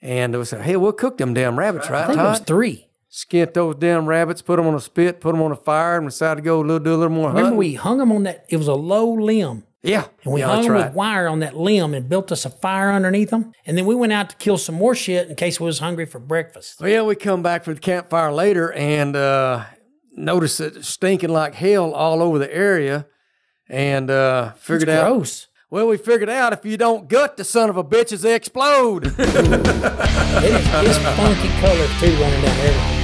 And they said, hey, we'll cook them damn rabbits, right, Todd? I think it was three. Skinned those damn rabbits, put them on a spit, put them on a fire, and decided to go do a little more hunting. Remember, we hung them on that, it was a low limb. Yeah. And we hung them with wire on that limb and built us a fire underneath them. And then we went out to kill some more shit in case we was hungry for breakfast. Well, we come back from the campfire later and noticed it stinking like hell all over the area and figured out. It's gross. Well, we figured out if you don't gut the son of a bitches, they explode. It's funky color, too, running down everything.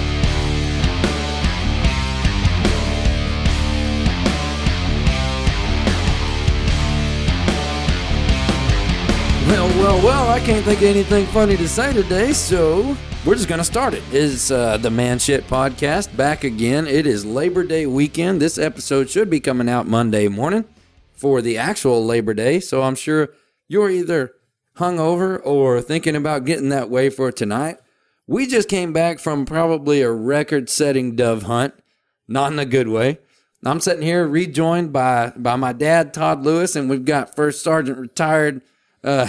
Well, I can't think of anything funny to say today, so we're just going to start it. It's the Man Shit Podcast back again. It is Labor Day weekend. This episode should be coming out Monday morning for the actual Labor Day, so I'm sure you're either hungover or thinking about getting that way for tonight. We just came back from probably a record-setting dove hunt, not in a good way. I'm sitting here rejoined by my dad, Todd Lewis, and we've got First Sergeant Retired. I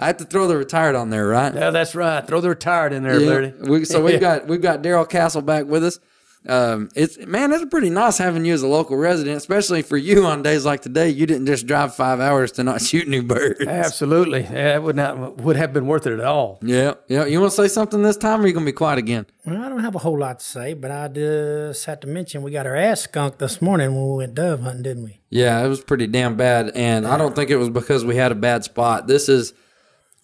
have to throw the retired on there, right? Yeah, that's right. Throw the retired in there, Bertie. Yeah. We've got Daryl Castle back with us. It's pretty nice having you as a local resident, especially for you on days like today. You didn't just drive 5 hours to not shoot any birds. Absolutely. Yeah, it would have been worth it at all. Yeah. You want to say something this time, or are you going to be quiet again? Well, I don't have a whole lot to say, but I just had to mention we got our ass skunked this morning when we went dove hunting, didn't we? Yeah, it was pretty damn bad, and I don't think it was because we had a bad spot. This is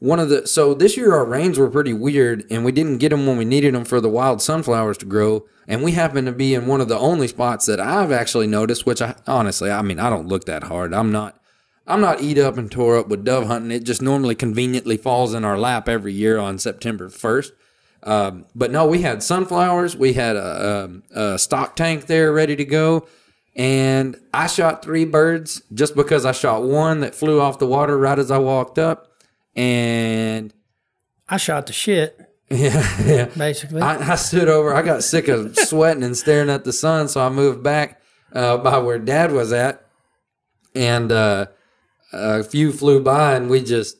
one of the... So this year our rains were pretty weird, and we didn't get them when we needed them for the wild sunflowers to grow. And we happen to be in one of the only spots that I've actually noticed, which I don't look that hard. I'm not eat up and tore up with dove hunting. It just normally conveniently falls in our lap every year on September 1st. But no, we had sunflowers. We had a stock tank there ready to go. And I shot three birds just because I shot one that flew off the water right as I walked up. And I shot the shit. Yeah. Basically. I stood over. I got sick of sweating and staring at the sun, so I moved back by where Dad was at, and a few flew by, and we just...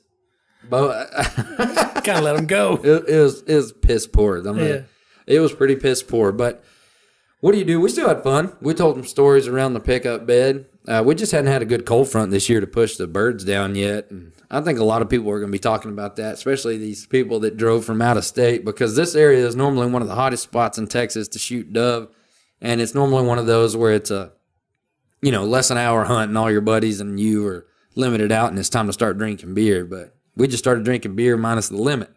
kind of let them go. It was piss poor. It was pretty piss poor, but what do you do? We still had fun. We told them stories around the pickup bed. We just hadn't had a good cold front this year to push the birds down yet. And I think a lot of people are going to be talking about that, especially these people that drove from out of state, because this area is normally one of the hottest spots in Texas to shoot dove. And it's normally one of those where it's a, less than an hour hunt and all your buddies and you are limited out and it's time to start drinking beer. But we just started drinking beer minus the limit.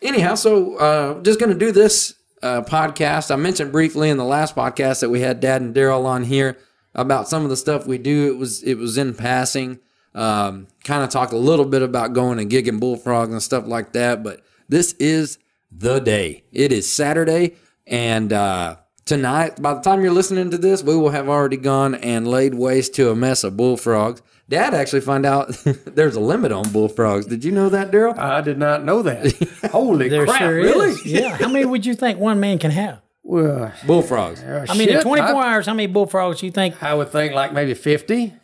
Anyhow, so just going to do this podcast. I mentioned briefly in the last podcast that we had Dad and Daryl on here about some of the stuff we do. It was in passing. Kind of talk a little bit about going and gigging bullfrogs and stuff like that, but this is the day. It is Saturday, and tonight, by the time you're listening to this, we will have already gone and laid waste to a mess of bullfrogs. Dad actually found out there's a limit on bullfrogs. Did you know that, Daryl? I did not know that. Holy crap, sure really? Yeah, how many would you think one man can have? Well, bullfrogs. In 24 hours, how many bullfrogs do you think? I would think like maybe 50.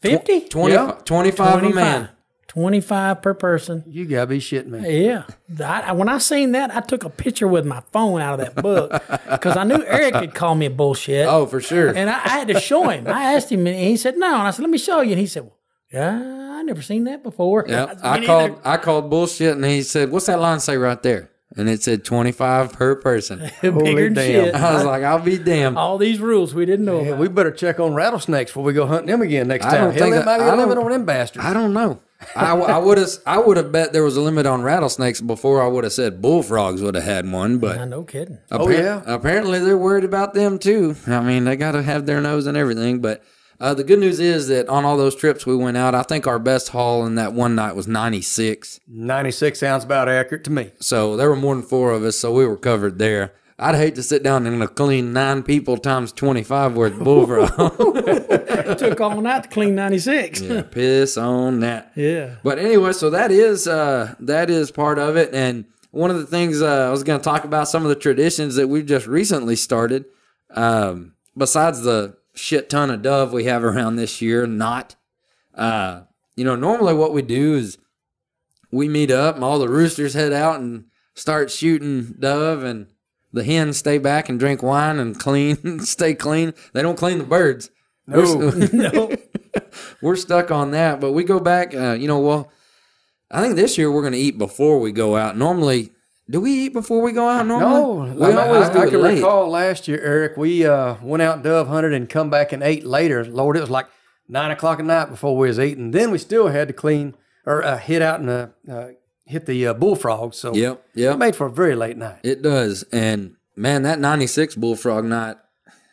50? 20, yeah. 25 a man. 25 per person. You got to be shitting me. Yeah. When I seen that, I took a picture with my phone out of that book because I knew Eric had called me bullshit. Oh, for sure. And I had to show him. I asked him, and he said, no. And I said, let me show you. And he said, well, I never seen that before. Yep. I called bullshit, and he said, what's that line say right there? And it said 25 per person. Holy damn. Shit. I was like, I'll be damned. All these rules we didn't know about. We better check on rattlesnakes before we go hunting them again next time. Might be a limit on them bastards. I don't know. I would have bet there was a limit on rattlesnakes before I would have said bullfrogs would have had one. But no kidding. Apparently they're worried about them too. I mean, they got to have their nose and everything. But the good news is that on all those trips we went out, I think our best haul in that one night was 96. 96 sounds about accurate to me. So there were more than four of us, so we were covered there. I'd hate to sit down and clean 9 people times 25 worth of bullfrog. It took all night to clean 96. Yeah, piss on that. Yeah. But anyway, so that is part of it. And one of the things I was going to talk about, some of the traditions that we've just recently started, besides the shit ton of dove we have around this year, normally what we do is we meet up and all the roosters head out and start shooting dove, and the hens stay back and drink wine and clean, stay clean. They don't clean the birds. No. We're stuck on that, but we go back, well, I think this year we're going to eat before we go out. Normally, do we eat before we go out normally? No. I can recall last year, Eric, we went out dove hunted and come back and ate later. Lord, it was like 9 o'clock at night before we was eating. Then we still had to clean or hit out and hit the bullfrog. So yep. It made for a very late night. It does. And, man, that 96 bullfrog night.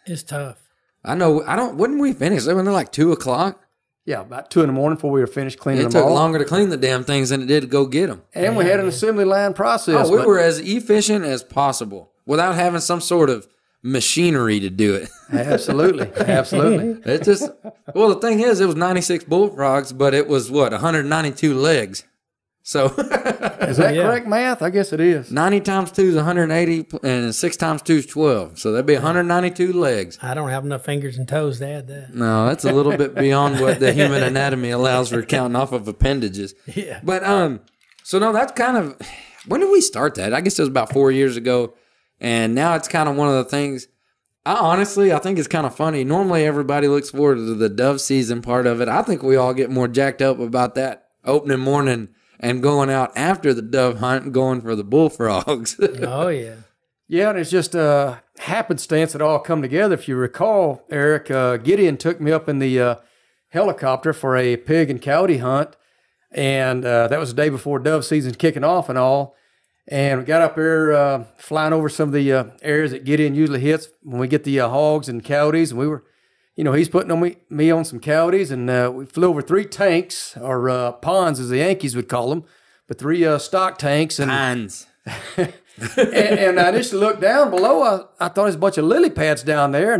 It's tough. I know. Wouldn't we finish? Wasn't it like 2 o'clock? Yeah, about 2 in the morning before we were finished cleaning them all. It took longer to clean the damn things than it did to go get them. And we had an assembly line process. Oh, we were as efficient as possible without having some sort of machinery to do it. Absolutely. It just, well, the thing is, it was 96 bullfrogs, but it was, 192 legs. So is that correct math? I guess it is. 90 times 2 is 180, and 6 times 2 is 12. So that'd be 192 legs. I don't have enough fingers and toes to add that. No, that's a little bit beyond what the human anatomy allows for counting off of appendages. Yeah. But, that's kind of, when did we start that? I guess it was about 4 years ago. And now it's kind of one of the things, I think it's kind of funny. Normally everybody looks forward to the dove season part of it. I think we all get more jacked up about that opening morning and going out after the dove hunt and going for the bullfrogs. Oh, yeah. Yeah, and it's just a happenstance that all come together. If you recall, Eric, Gideon took me up in the helicopter for a pig and coyote hunt, and that was the day before dove season kicking off and all. And we got up there flying over some of the areas that Gideon usually hits when we get the hogs and coyotes. And we were, he's putting on me on some coyotes. And we flew over 3 tanks, or ponds as the Yankees would call them, but 3 stock tanks. Ponds. and I initially looked down below. I thought there was a bunch of lily pads down there.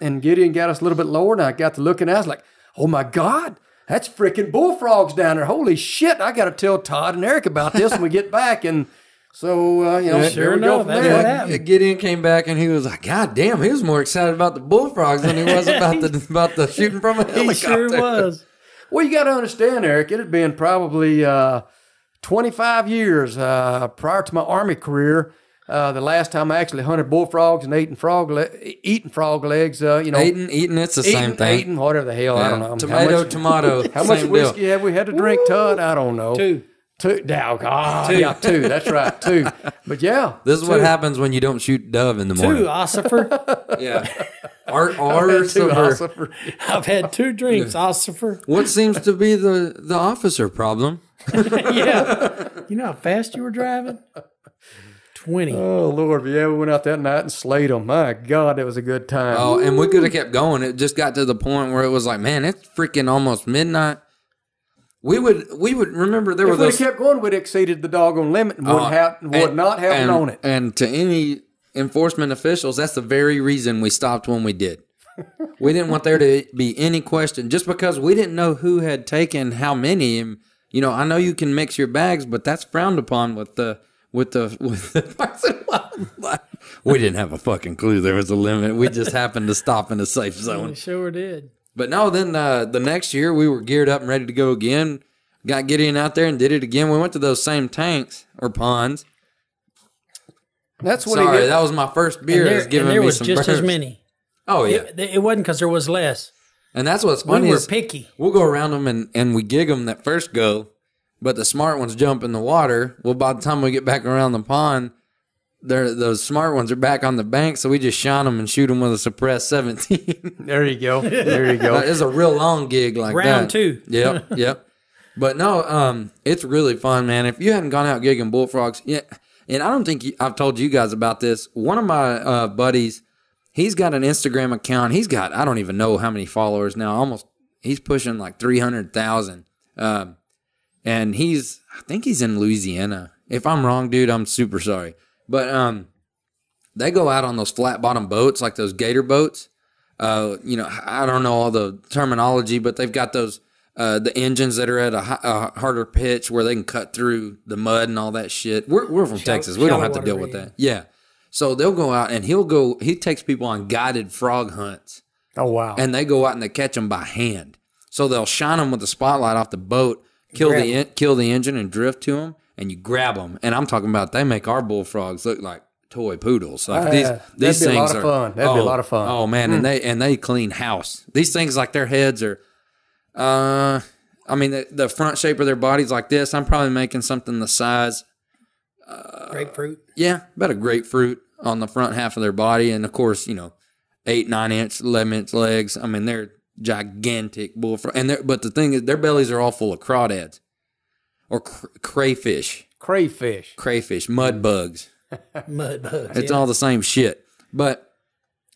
And Gideon got us a little bit lower. And I got to looking. I was like, oh, my God. That's freaking bullfrogs down there. Holy shit. I got to tell Todd and Eric about this when we get back. And so, sure enough, Gideon came back and he was like, God damn, he was more excited about the bullfrogs than he was about the shooting from a helicopter. He sure was. Well, you got to understand, Eric, it had been probably 25 years prior to my Army career, the last time I actually hunted bullfrogs and eating frog legs. It's the same thing. Eating, whatever the hell, yeah. I don't know. Tomato. How much whiskey have we had to drink, Todd? I don't know. 2. Yeah, 2. That's right, 2. But yeah. This is what happens when you don't shoot dove in the morning. 2 ossifer. Yeah. I've had 2 drinks, ossifer. What seems to be the officer problem? Yeah. You know how fast you were driving? 20. Oh, Lord. Yeah, we went out that night and slayed them. My God, that was a good time. Oh, and we could have kept going. It just got to the point where it was like, man, it's freaking almost midnight. We would remember there were those. If we kept going, we'd exceeded the doggone limit and would not have known it. And to any enforcement officials, that's the very reason we stopped when we did. We didn't want there to be any question, just because we didn't know who had taken how many. And I know you can mix your bags, but that's frowned upon with the Parks and Wildlife. We didn't have a fucking clue there was a limit. We just happened to stop in a safe zone. We sure did. But no, then the next year we were geared up and ready to go again. Got Gideon out there and did it again. We went to those same tanks or ponds. That's what. Sorry, that was my first beer. And there was just burps. As many. Oh, yeah. It wasn't because there was less. And that's what's funny. We were picky. We'll go around them and we gig them that first go, but the smart ones jump in the water. Well, by the time we get back around the pond, those smart ones are back on the bank, so we just shine them and shoot them with a suppressed 17. There you go. It's a real long gig like that. Round 2. Yep. But no, it's really fun, man. If you haven't gone out gigging bullfrogs, yeah, and I don't think I've told you guys about this. One of my buddies, he's got an Instagram account. He's got, I don't even know how many followers now. He's pushing like 300,000. And I think he's in Louisiana. If I'm wrong, dude, I'm super sorry. But they go out on those flat bottom boats, like those gator boats. I don't know all the terminology, but they've got those the engines that are at a harder pitch where they can cut through the mud and all that shit. We're from Texas, we don't have to deal with that. Yeah, so they'll go out and he takes people on guided frog hunts. Oh wow! And they go out and they catch them by hand. So they'll shine them with the spotlight off the boat. kill the engine and drift to them, and you grab them. And I'm talking about they make our bullfrogs look like toy poodles. Like these things are fun. That'd be a lot of fun. Oh man, and they clean house. These things, like, their heads are. I mean, the front shape of their body's like this. I'm probably making something the size. Grapefruit? Yeah, about a grapefruit on the front half of their body. And, of course, 8-9 inch, 11-inch legs. I mean, they're gigantic bullfrog. But the thing is, their bellies are all full of crawdads or crayfish. Crayfish, mud bugs. It's all the same shit. But,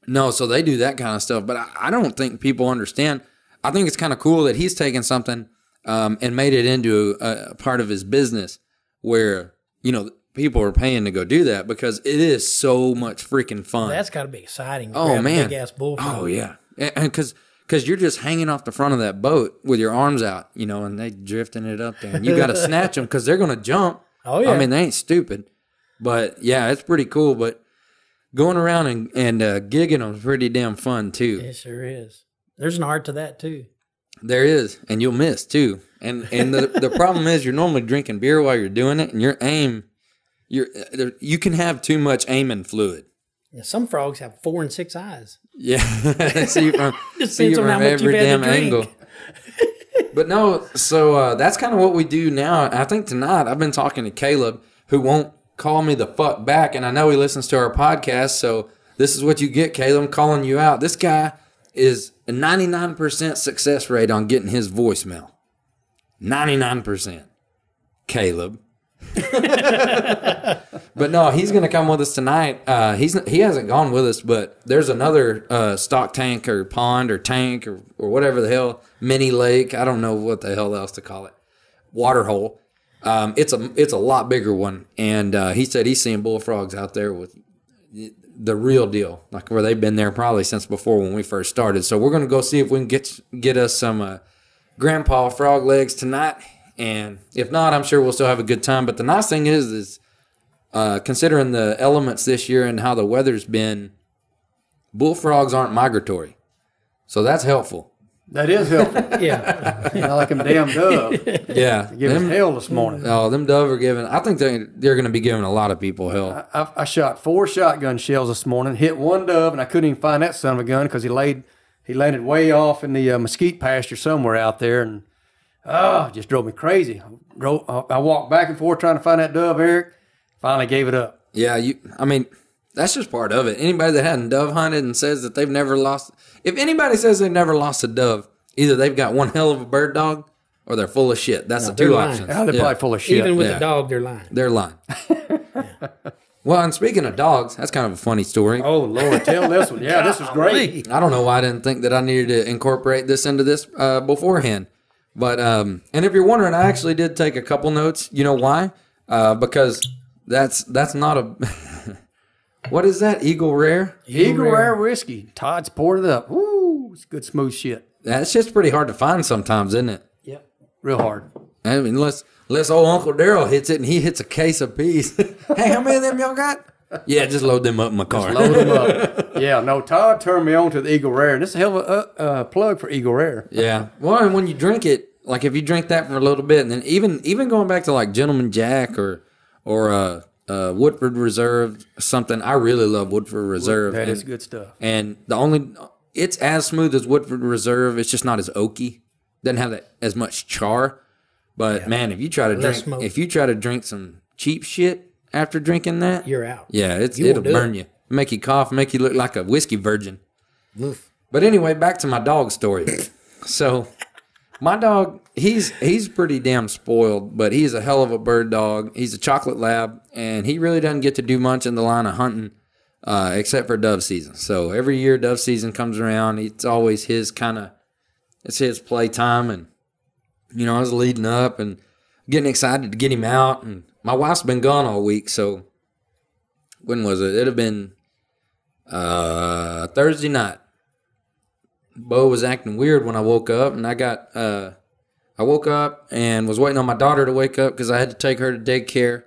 no, so they do that kind of stuff. But I don't think people understand. I think it's kind of cool that he's taken something and made it into a part of his business where, people are paying to go do that, because it is so much freaking fun. That's got to be exciting. Oh, man. Big ass bullfrog. Oh, yeah. And because you're just hanging off the front of that boat with your arms out, and they drifting it up there. And you got to snatch them because they're going to jump. Oh, yeah. I mean, they ain't stupid. But, yeah, it's pretty cool. But going around and gigging them is pretty damn fun, too. It sure is. There's an art to that, too. There is, and you'll miss, too. And the problem is you're normally drinking beer while you're doing it, and you can have too much aiming fluid. Yeah, some frogs have 4 and 6 eyes. Yeah. see you from every damn angle. But, no, so that's kind of what we do now. I think tonight I've been talking to Caleb, who won't call me the fuck back, and I know he listens to our podcast, so this is what you get, Caleb. I'm calling you out. This guy is a 99% success rate on getting his voicemail. 99%. Caleb. But no, he's going to come with us tonight. He hasn't gone with us, but there's another stock tank or pond or tank or whatever the hell, mini lake. I don't know what the hell else to call it. Water hole. It's a lot bigger one. And he said he's seeing bullfrogs out there with the real deal, like where they've been there probably since before when we first started. So we're going to go see if we can get us some grandpa frog legs tonight. And if not, I'm sure we'll still have a good time. But the nice thing is considering the elements this year and how the weather's been, bullfrogs aren't migratory. So that's helpful. That is helpful. Yeah. Like them damn dove. Yeah. Giving hell this morning. Oh, them dove are giving. I think they're going to be giving a lot of people hell. I shot 4 shotgun shells this morning, hit one dove, and I couldn't even find that son of a gun because he landed way off in the mesquite pasture somewhere out there, and just drove me crazy. I walked back and forth trying to find that dove, Eric. Finally gave it up. Yeah, that's just part of it. Anybody that hadn't dove hunted and says that they've never lost, if anybody says they've never lost a dove, either they've got one hell of a bird dog or they're full of shit. That's the two options. Oh, they're probably full of shit. Even with a dog, they're lying. They're lying. Yeah. Well, and speaking of dogs, that's kind of a funny story. Oh, Lord, tell this one. Yeah, this was great. I don't know why I didn't think that I needed to incorporate this into this beforehand. But, and if you're wondering, I actually did take a couple notes. You know why? Because that's not a... What is that? Eagle Rare? Eagle Rare whiskey. Todd's poured it up. Woo! It's good smooth shit. That's just pretty hard to find sometimes, isn't it? Yeah. Real hard. I mean, unless old Uncle Daryl hits it and he hits a case apiece. Hey, how many of them y'all got? Yeah, just load them up in my car. Just load them up. Yeah, no, Todd turned me on to the Eagle Rare. And this is a hell of a plug for Eagle Rare. Yeah. Well, and when you drink it, like if you drink that for a little bit, and then even going back to like Gentleman Jack or Woodford Reserve, something. I really love Woodford Reserve. That is good stuff. And it's as smooth as Woodford Reserve. It's just not as oaky. Doesn't have that as much char. But man, if you try to drink some cheap shit after drinking that, you're out. Yeah, it'll burn you. Make you cough. Make you look like a whiskey virgin. Oof. But anyway, back to my dog story. So my dog, he's pretty damn spoiled, but he's a hell of a bird dog. He's a chocolate lab, and he really doesn't get to do much in the line of hunting except for dove season. So every year dove season comes around, it's always his play time. And, I was leading up and getting excited to get him out. And my wife's been gone all week, so when was it? It'd have been Thursday night. Bo was acting weird when I woke up, and I woke up and was waiting on my daughter to wake up because I had to take her to daycare.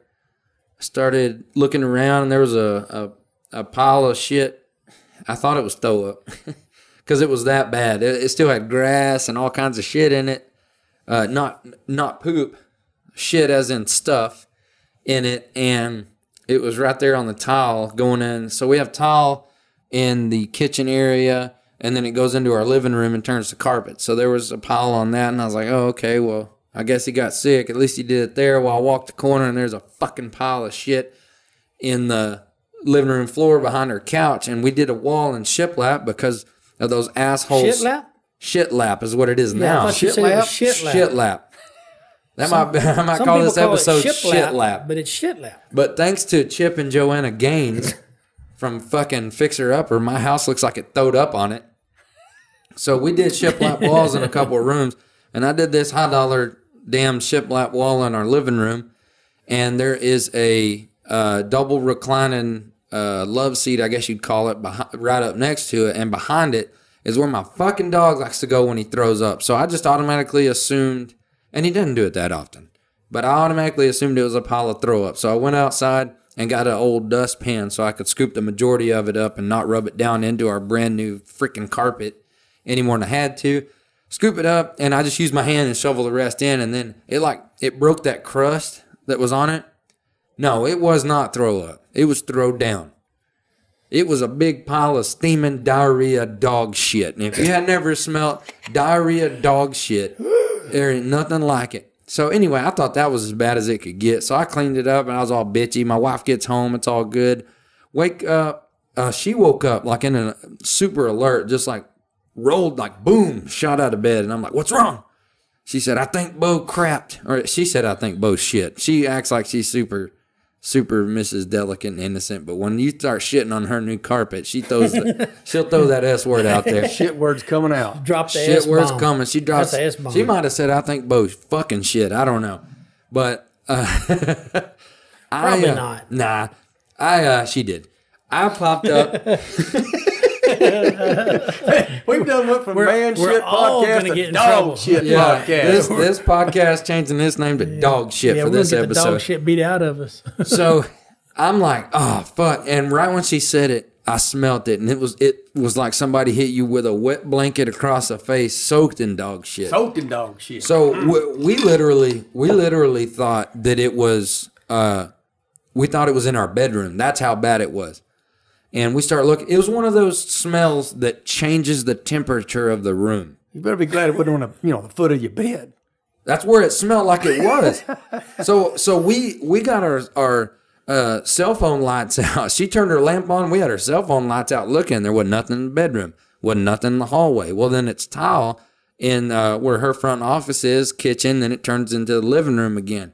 I started looking around, and there was a pile of shit. I thought it was throw up because it was that bad. It still had grass and all kinds of shit in it. not poop, shit as in stuff in it, and it was right there on the tile going in. So we have tile in the kitchen area, and then it goes into our living room and turns to carpet. So there was a pile on that, and I was like, oh, okay, well, I guess he got sick. At least he did it there. Well, I walked the corner, and there's a fucking pile of shit in the living room floor behind her couch, and we did a wall in shiplap because of those assholes. Shitlap? Shitlap is what it is now. Shitlap. That I might call this episode shitlap. But it's shitlap. But thanks to Chip and Joanna Gaines from fucking Fixer Upper, my house looks like it throwed up on it. So we did shiplap walls in a couple of rooms, and I did this $100 damn shiplap wall in our living room, and there is a double reclining love seat, I guess you'd call it, right up next to it, and behind it is where my fucking dog likes to go when he throws up. So I just automatically assumed, and he doesn't do it that often, but I automatically assumed it was a pile of throw up. So I went outside and got an old dustpan so I could scoop the majority of it up and not rub it down into our brand new freaking carpet any more than I had to. Scoop it up, and I just used my hand and shovel the rest in, and then it broke that crust that was on it. No, it was not throw up. It was throw down. It was a big pile of steaming diarrhea dog shit. And if you had never smelled diarrhea dog shit, there ain't nothing like it. So anyway, I thought that was as bad as it could get. So I cleaned it up, and I was all bitchy. My wife gets home. It's all good. Wake up. She woke up like in a super alert, just like rolled like boom, shot out of bed. And I'm like, what's wrong? She said, I think Bo crapped. Or she said, I think Bo shit. She acts like she's super... super Mrs. Delicate and innocent, but when you start shitting on her new carpet, she'll throw that S word out there. Shit word's coming out. Drop the S bomb. Shit word's coming. She drops the S bomb. She might have said, "I think Bo fucking shit." I don't know, but probably not. Nah, she did. I popped up. We've done went from man shit podcast to dog shit podcast. This podcast changing its name to dog shit for this episode. The dog shit beat out of us. So I'm like, oh fuck! And right when she said it, I smelt it, and it was like somebody hit you with a wet blanket across the face, soaked in dog shit. So we literally thought that it was. We thought it was in our bedroom. That's how bad it was. And we start looking. It was one of those smells that changes the temperature of the room. You better be glad it wasn't on the foot of your bed. That's where it smelled like it was. So we got our cell phone lights out. She turned her lamp on. We had her cell phone lights out looking. There wasn't nothing in the bedroom. Wasn't nothing in the hallway. Well, then it's tile in where her front office is, kitchen. Then it turns into the living room again.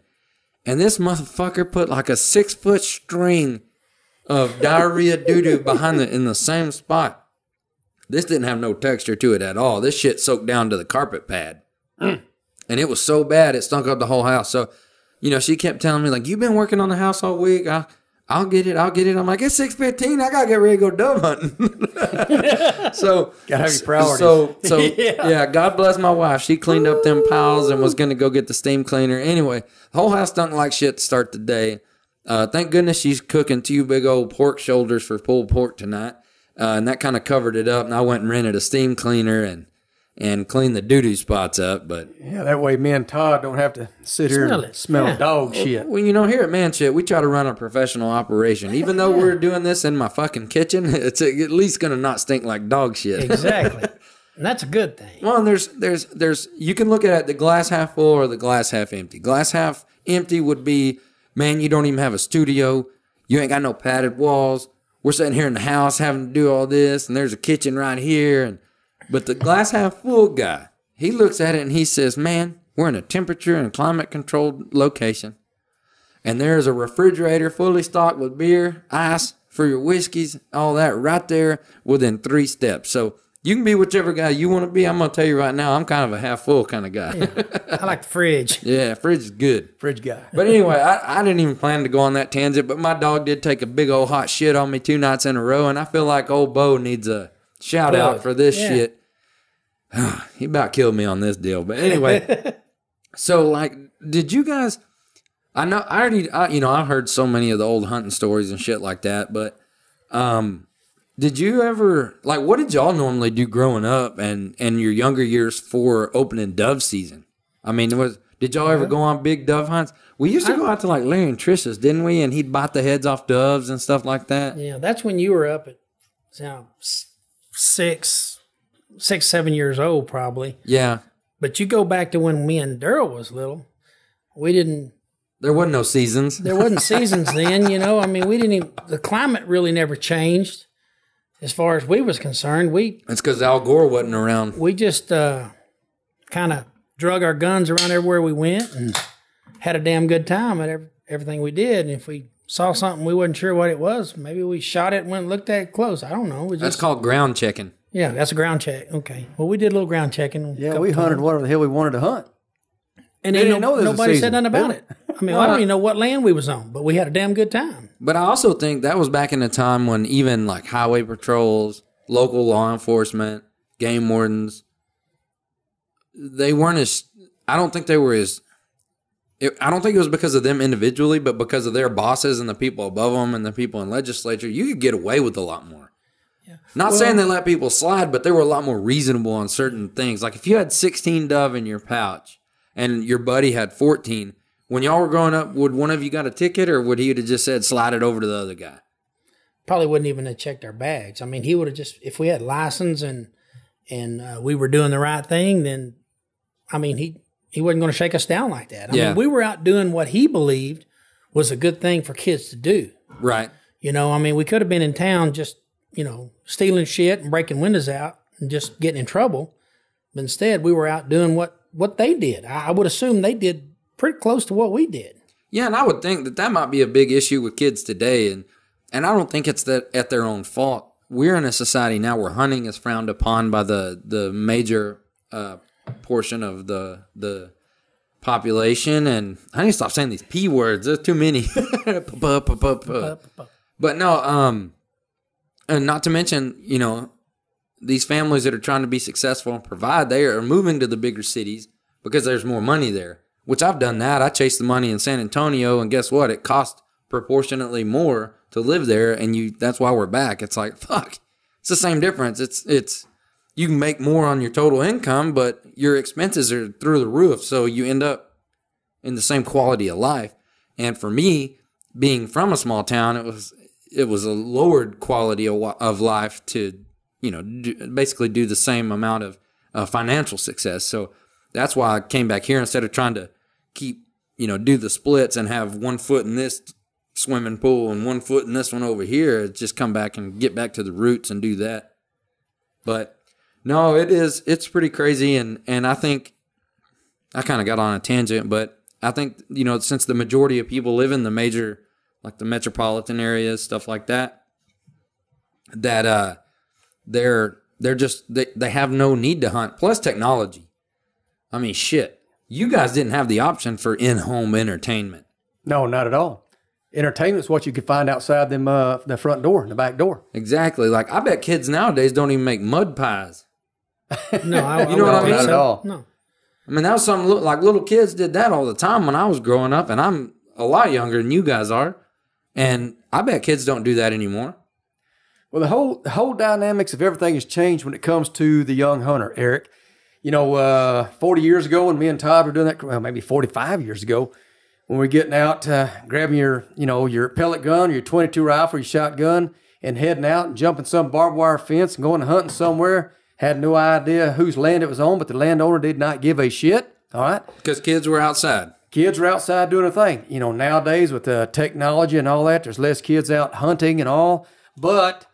And this motherfucker put like a 6-foot string of diarrhea doo-doo in the same spot. This didn't have no texture to it at all. This shit soaked down to the carpet pad. And it was so bad, it stunk up the whole house. So, she kept telling me, like, you've been working on the house all week. I'll get it. I'll get it. I'm like, it's 6:15. I got to get ready to go dove hunting. So, got to have your priorities. So yeah, God bless my wife. She cleaned up them piles and was going to go get the steam cleaner. Anyway, the whole house stunk like shit to start the day. Thank goodness she's cooking 2 big old pork shoulders for pulled pork tonight. And that kind of covered it up. And I went and rented a steam cleaner and cleaned the doo-doo spots up. But yeah, that way me and Todd don't have to sit here and smell dog shit. Well, here at Man Shit, we try to run a professional operation. Even though we're doing this in my fucking kitchen, it's at least going to not stink like dog shit. Exactly. And that's a good thing. Well, and there's you can look at it, the glass half full or the glass half empty. Glass half empty would be, man, you don't even have a studio. You ain't got no padded walls. We're sitting here in the house having to do all this, and there's a kitchen right here. But the glass half full guy, he looks at it and he says, man, we're in a temperature and climate-controlled location, and there's a refrigerator fully stocked with beer, ice for your whiskeys, all that right there within 3 steps. So you can be whichever guy you want to be. I'm going to tell you right now, I'm kind of a half-full kind of guy. Yeah, I like the fridge. Yeah, fridge is good. Fridge guy. But anyway, I didn't even plan to go on that tangent, but my dog did take a big old hot shit on me 2 nights in a row, and I feel like old Bo needs a shout-out for this shit. He about killed me on this deal. But anyway, so, like, did you guys – I know – I've heard so many of the old hunting stories and shit like that, but did you ever, like, what did y'all normally do growing up and your younger years for opening dove season? I mean, did y'all ever go on big dove hunts? We used to go out to like Larry and Trish's, didn't we? And he'd bite the heads off doves and stuff like that. Yeah, that's when you were up at 6, 7 years old probably. Yeah. But you go back to when me and Daryl was little. We didn't. There wasn't no seasons. There wasn't seasons then, you know. I mean, we didn't even, the climate really never changed as far as we was concerned. It's because Al Gore wasn't around. We just kind of drug our guns around everywhere we went and had a damn good time at everything we did. And if we saw something we wasn't sure what it was, maybe we shot it and went and looked at it close. I don't know. That's called ground checking. Yeah, that's a ground check. Okay. Well, we did a little ground checking. Yeah, we hunted whatever the hell we wanted to hunt. And they didn't know nobody said nothing about it. I mean, well, I don't even know what land we was on, but we had a damn good time. But I also think that was back in the time when even like highway patrols, local law enforcement, game wardens, they weren't as, I don't think they were as, I don't think it was because of them individually, but because of their bosses and the people above them and the people in legislature, you could get away with a lot more. Yeah. Not saying they let people slide, but they were a lot more reasonable on certain things. Like if you had 16 dove in your pouch, and your buddy had 14. When y'all were growing up, would one of you got a ticket, or would he have just said, slide it over to the other guy? Probably wouldn't even have checked our bags. I mean, he would have just, if we had license and we were doing the right thing, then, I mean, he wasn't going to shake us down like that. I mean, we were out doing what he believed was a good thing for kids to do. Right. You know, I mean, we could have been in town just, you know, stealing shit and breaking windows out and just getting in trouble. But instead, we were out doing what they did. I would assume they did pretty close to what we did. Yeah, and I would think that might be a big issue with kids today. And I don't think it's that at their own fault. We're in a society now where hunting is frowned upon by the major portion of the population. And I need to stop saying these P words. There's too many. But no, and not to mention, you know, these families that are trying to be successful and provide, they are moving to the bigger cities because there's more money there, which I've done that. I chased the money in San Antonio, and guess what? It cost proportionately more to live there, and that's why we're back. It's like, fuck, it's the same difference. It's you can make more on your total income, but your expenses are through the roof, so you end up in the same quality of life. And for me, being from a small town, it was a lowered quality of life to, you know, basically do the same amount of financial success. So that's why I came back here instead of trying to keep, you know, do the splits and have 1 foot in this swimming pool and 1 foot in this one over here. Just come back and get back to the roots and do that. But no, it's pretty crazy. And I think I kind of got on a tangent, but I think, you know, since the majority of people live in the major, like the metropolitan areas, stuff like that, that, they're just, they have no need to hunt. Plus technology. I mean, shit. You guys didn't have the option for in-home entertainment. No, not at all. Entertainment's what you could find outside them, the front door and the back door. Exactly. Like, I bet kids nowadays don't even make mud pies. No, I you know what I mean? Not at all. No. I mean, that was something, like, little kids did that all the time when I was growing up, and I'm a lot younger than you guys are, and I bet kids don't do that anymore. Well, the whole dynamics of everything has changed when it comes to the young hunter, Eric. You know, 40 years ago when me and Todd were doing that, well, maybe 45 years ago, when we're getting out, grabbing your pellet gun, or your 22 rifle, your shotgun, and heading out and jumping some barbed wire fence and going hunting somewhere, had no idea whose land it was on, but the landowner did not give a shit, all right? Because kids were outside. Kids are outside doing a thing. You know, nowadays with the technology and all that, there's less kids out hunting and all, but...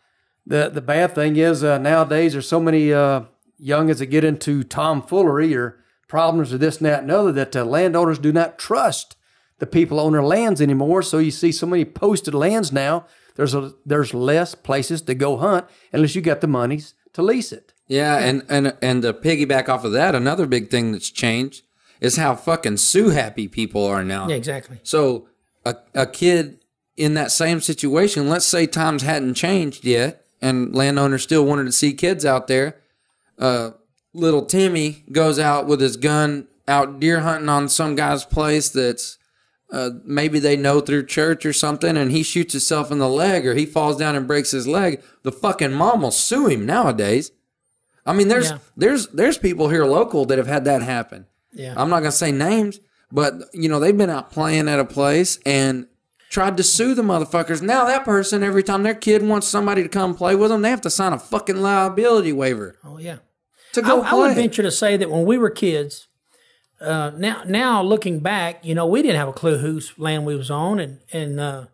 The bad thing is nowadays there's so many youngins that get into tomfoolery or problems or this and that and other that landowners do not trust the people on their lands anymore. So you see so many posted lands now. There's less places to go hunt unless you got the monies to lease it. Yeah, and to piggyback off of that, another big thing that's changed is how fucking sue-happy people are now. Yeah, exactly. So a kid in that same situation, let's say times hadn't changed yet, and landowners still wanted to see kids out there. Little Timmy goes out with his gun out deer hunting on some guy's place that's maybe they know through church or something, and he shoots himself in the leg or he falls down and breaks his leg. The fucking mom will sue him nowadays. I mean, there's people here local that have had that happen. Yeah. I'm not going to say names, but, you know, they've been out playing at a place and tried to sue the motherfuckers. Now that person, every time their kid wants somebody to come play with them, they have to sign a fucking liability waiver. Oh, yeah. To go play. I would venture to say that when we were kids, now looking back, you know, we didn't have a clue whose land we was on, and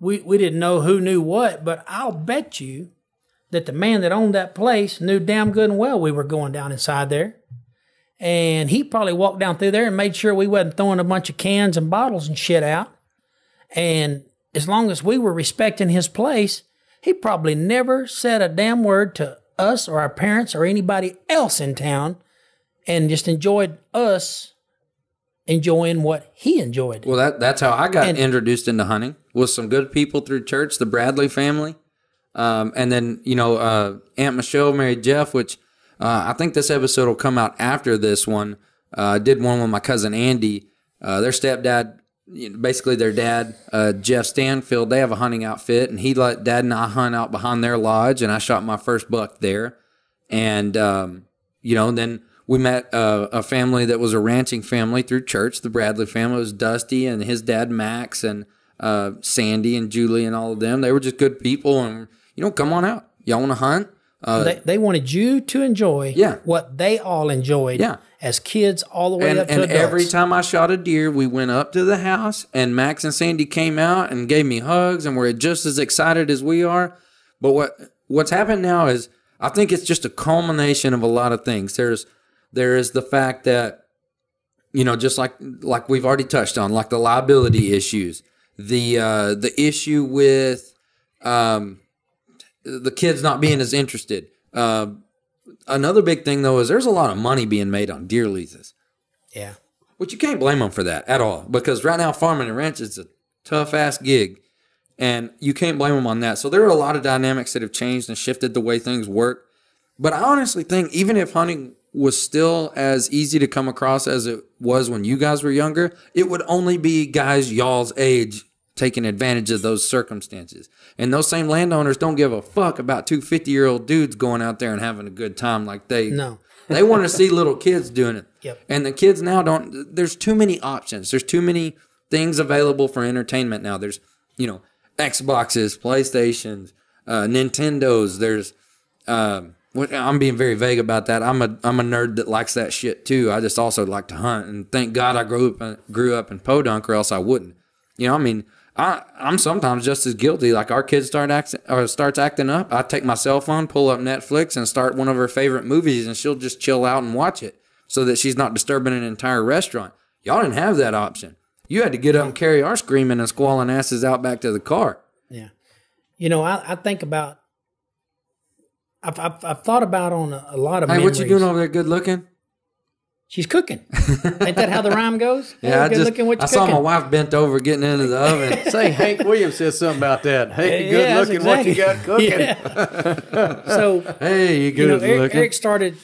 we didn't know who knew what, but I'll bet you that the man that owned that place knew damn good and well we were going down inside there. And he probably walked down through there and made sure we wasn't throwing a bunch of cans and bottles and shit out. And as long as we were respecting his place, he probably never said a damn word to us or our parents or anybody else in town, and just enjoyed us enjoying what he enjoyed. Well, that's how I got introduced into hunting, with some good people through church, the Bradley family. And then, you know, Aunt Michelle married Jeff, which... I think this episode will come out after this one. I did one with my cousin Andy. Their stepdad, basically their dad, Jeff Stanfield, they have a hunting outfit, and he let Dad and I hunt out behind their lodge, and I shot my first buck there. And, you know, then we met a family that was a ranching family through church, the Bradley family. It was Dusty and his dad Max and Sandy and Julie and all of them. They were just good people, and, you know, come on out. Y'all want to hunt? They wanted you to enjoy what they all enjoyed as kids all the way up to adults. And every time I shot a deer, we went up to the house, and Max and Sandy came out and gave me hugs, and were just as excited as we are. But what's happened now is I think it's just a culmination of a lot of things. There is the fact that, you know, just like we've already touched on, like the liability issues, the issue with... the kids not being as interested. Another big thing, though, is there's a lot of money being made on deer leases. Yeah. Which you can't blame them for that at all, because right now farming and ranch is a tough-ass gig, and you can't blame them on that. So there are a lot of dynamics that have changed and shifted the way things work. But I honestly think even if hunting was still as easy to come across as it was when you guys were younger, it would only be guys y'all's age taking advantage of those circumstances. And those same landowners don't give a fuck about two 50-year-old dudes going out there and having a good time like they... No. They want to see little kids doing it. Yep. And the kids now don't... There's too many options. There's too many things available for entertainment now. There's, you know, Xboxes, PlayStations, Nintendos. There's... I'm being very vague about that. I'm a nerd that likes that shit too. I just also like to hunt. And thank God I grew up in Podunk, or else I wouldn't. You know, I mean... I'm sometimes just as guilty. Like our kid starts acting up, I take my cell phone, pull up Netflix, and start one of her favorite movies, and she'll just chill out and watch it so that she's not disturbing an entire restaurant. Y'all didn't have that option. You had to get up and carry our screaming and squalling asses out back to the car. Yeah. You know, I think about, I've thought about on a lot of memories. Hey, what you doing over there, good looking? She's cooking. Ain't that how the rhyme goes? Yeah, I saw my wife bent over getting into the oven. Say, Hank Williams says something about that. Hey, good looking, exactly. What you got cooking? Yeah. So, hey, you good looking. Eric started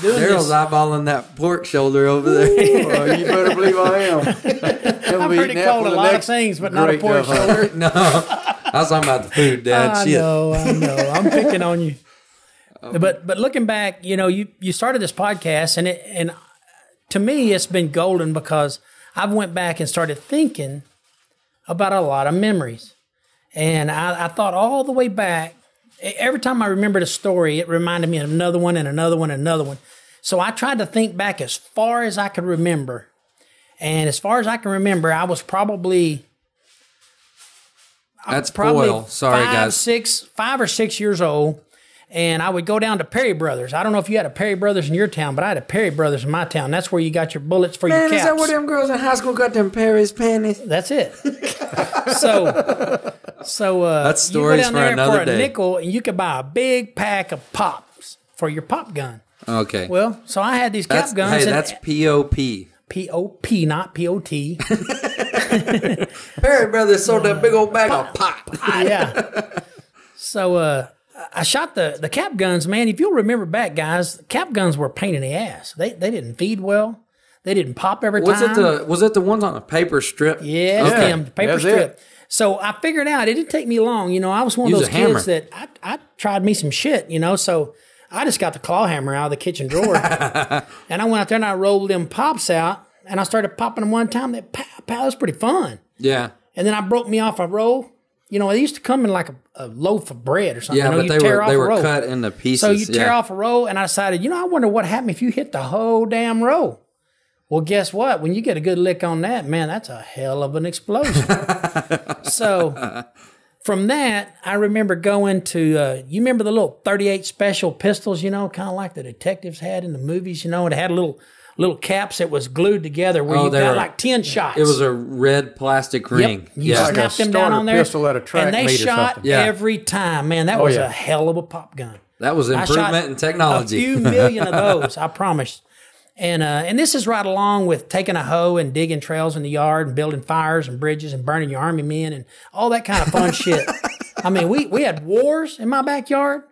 doing Daryl's this. Daryl's eyeballing that pork shoulder over there. Oh, you better believe I am. I'm pretty cold a lot of things, but not a pork shoulder. No, I was talking about the food, Dad. I know. I'm picking on you. But looking back, you know, you started this podcast, and to me, it's been golden because I've went back and started thinking about a lot of memories. And I thought all the way back, every time I remembered a story, it reminded me of another one and another one and another one. So I tried to think back as far as I could remember. And as far as I can remember, I was probably... That's foil. Sorry, guys. 5 or 6 years old. And I would go down to Perry Brothers. I don't know if you had a Perry Brothers in your town, but I had a Perry Brothers in my town. That's where you got your bullets for your caps. Man, is that where them girls in high school got them Perry's panties? That's it. So that's stories you go down there for a nickel, and you could buy a big pack of pops for your pop gun. Okay. Well, so I had these cap guns. Hey, that's P.O.P. P.O.P., not P.O.T. Perry Brothers sold that big old bag of pop. Yeah. So, I shot the cap guns, man. If you'll remember back, guys, the cap guns were a pain in the ass. They didn't feed well. They didn't pop every time. Was it the ones on a paper strip? Yeah, okay. Damn, the paper strip. It. So I figured out, it didn't take me long. You know, I was one of those kids that I tried me some shit, you know. So I just got the claw hammer out of the kitchen drawer. And I went out there and I rolled them pops out. And I started popping them one time. That pow, pow, it was pretty fun. Yeah. And then I broke me off a roll. You know, they used to come in like a loaf of bread or something. Yeah, you know, but they were cut into pieces. So you tear off a roll, and I decided, you know, I wonder what happened if you hit the whole damn roll. Well, guess what? When you get a good lick on that, man, that's a hell of an explosion. So from that, I remember going to, you remember the little 38 special pistols, you know, kind of like the detectives had in the movies, you know, it had a little caps that was glued together where you got like 10 shots. It was a red plastic ring. Yep. You snapped them down on there. Pistol at a track and they shot every time. Man, that was a hell of a pop gun. That was improvement in technology. A few million of those, I promise. And this is right along with taking a hoe and digging trails in the yard and building fires and bridges and burning your army men and all that kind of fun shit. I mean, we had wars in my backyard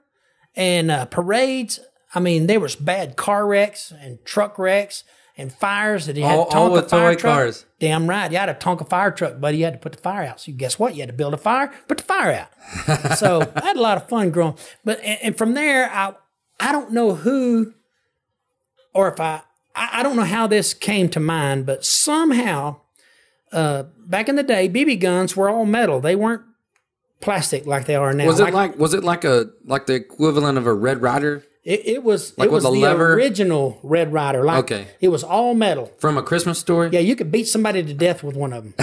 and parades. I mean, there was bad car wrecks and truck wrecks and fires that he had Tonka all with fire toy truck. Cars. Damn right. You had a Tonka fire truck, buddy. You had to put the fire out. So guess what? You had to build a fire, put the fire out. So I had a lot of fun growing. But and from there, I don't know who or if I don't know how this came to mind, but somehow back in the day, BB guns were all metal. They weren't plastic like they are now. Was it like the equivalent of a Red Ryder? It was like it was the original Red Ryder. Like it was all metal. From A Christmas Story? Yeah, you could beat somebody to death with one of them.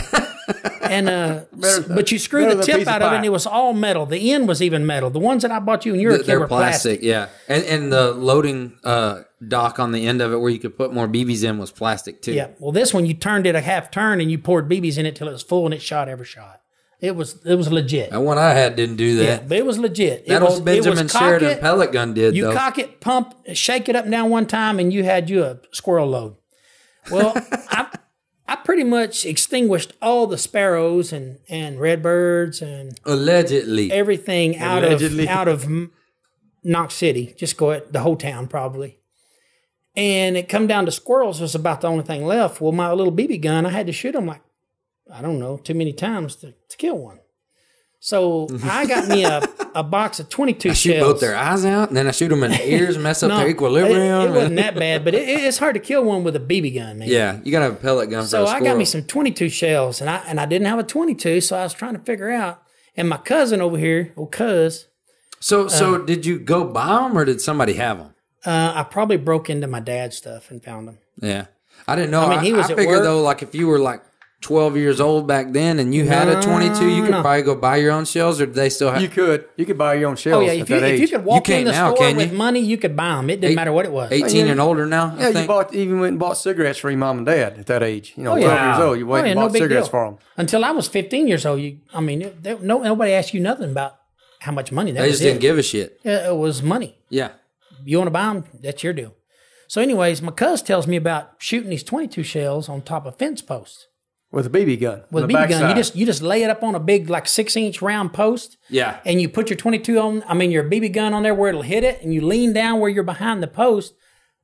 And but you screwed the tip out of it and it was all metal. The end was even metal. The ones that I bought you when you were a kid were plastic. Yeah. And the loading dock on the end of it where you could put more BBs in was plastic too. Yeah. Well, this one you turned it a half turn and you poured BBs in it till it was full and it shot every shot. It was legit. That one I had didn't do that. Yeah, but it was legit. That old Benjamin Sheridan pellet gun did, though. You cock it, pump, shake it up and down one time, and you had you a squirrel load. Well, I pretty much extinguished all the sparrows and redbirds and allegedly everything out of Knox City. Just go at the whole town probably. And it come down to squirrels was about the only thing left. Well, my little BB gun, I had to shoot them like, I don't know, too many times to kill one. So I got me a box of 22 shells. I shoot both their eyes out, and then I shoot them in the ears, mess up their equilibrium. It wasn't that bad, but it's hard to kill one with a BB gun, man. Yeah, you got to have a pellet gun for a squirrel. So I got me some 22 shells, and I didn't have a 22, so I was trying to figure out. And my cousin over here, cuz. So did you go buy them, or did somebody have them? I probably broke into my dad's stuff and found them. Yeah. I didn't know. I mean, I figured, though, like if you were like, 12 years old back then and you had a 22, you could probably go buy your own shells, or did they still have... You could buy your own shells. Oh yeah, if you could walk in the store with money, you could buy them. It didn't matter what it was. 18 and older now, I think. You went and bought cigarettes for your mom and dad at that age. You know, 12 years old, you went and bought cigarettes for them. Until I was 15 years old, nobody asked you nothing about how much money that was. They just didn't give a shit. It was money. Yeah. You want to buy them? That's your deal. So anyways, my cuz tells me about shooting these 22 shells on top of fence posts. With a BB gun. With a BB gun, you just lay it up on a big like 6-inch round post. Yeah. And you put your your BB gun on there where it'll hit it, and you lean down where you're behind the post.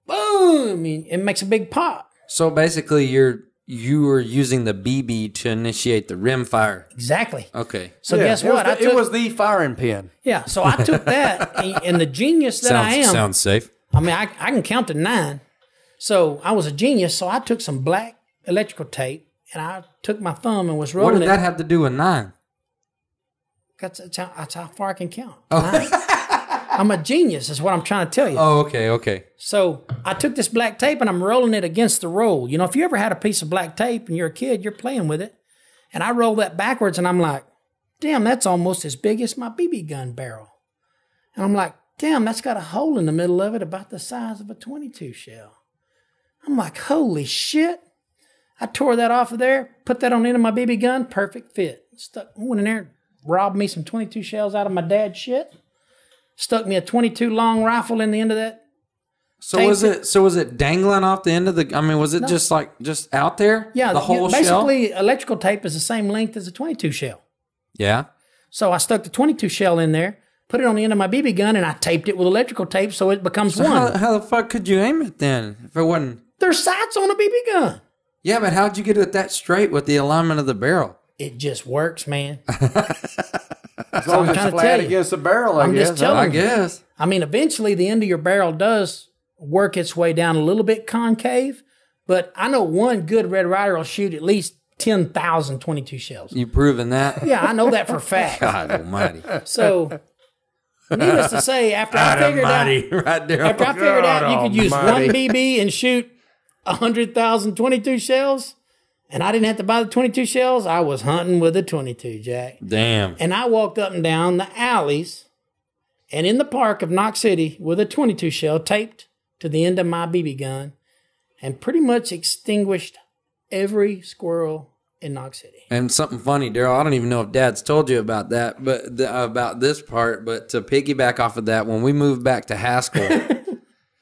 Boom! It makes a big pop. So basically, you were using the BB to initiate the rimfire. Exactly. Okay. So guess what? It was the firing pin. Yeah. So I took that, and the genius that I am. Sounds safe. I mean, I can count to 9. So I was a genius. So I took some black electrical tape. And I took my thumb and was rolling it. What did that have to do with 9? That's how far I can count. Oh. 9. I'm a genius is what I'm trying to tell you. Oh, okay. So I took this black tape and I'm rolling it against the roll. You know, if you ever had a piece of black tape and you're a kid, you're playing with it. And I roll that backwards and I'm like, damn, that's almost as big as my BB gun barrel. And I'm like, damn, that's got a hole in the middle of it about the size of a 22 shell. I'm like, holy shit. I tore that off of there, put that on the end of my BB gun, perfect fit. Went in there, robbed me some 22 shells out of my dad's shit. Stuck me a 22 long rifle in the end of that. So was it dangling off the end of the? I mean, was it just out there? Yeah, the whole shell. Basically, electrical tape is the same length as a 22 shell. Yeah. So I stuck the 22 shell in there, put it on the end of my BB gun, and I taped it with electrical tape so it becomes one. How the fuck could you aim it then if it wasn't? There's sights on a BB gun. Yeah, but how'd you get it that straight with the alignment of the barrel? It just works, man. As long as it's flat against the barrel, I guess. I'm just telling you. I guess. I mean, eventually the end of your barrel does work its way down a little bit concave, but I know one good Red Ryder will shoot at least 10,000 22 shells. You've proven that? Yeah, I know that for a fact. God almighty. So, needless to say, after I figured out you could use one BB and shoot 100,000 22 shells, and I didn't have to buy the 22 shells, I was hunting with a 22, Jack. Damn. And I walked up and down the alleys and in the park of Knox City with a 22 shell taped to the end of my BB gun and pretty much extinguished every squirrel in Knox City. And something funny, Daryl, I don't even know if Dad's told you about that, but about this part, but to piggyback off of that, when we moved back to Haskell,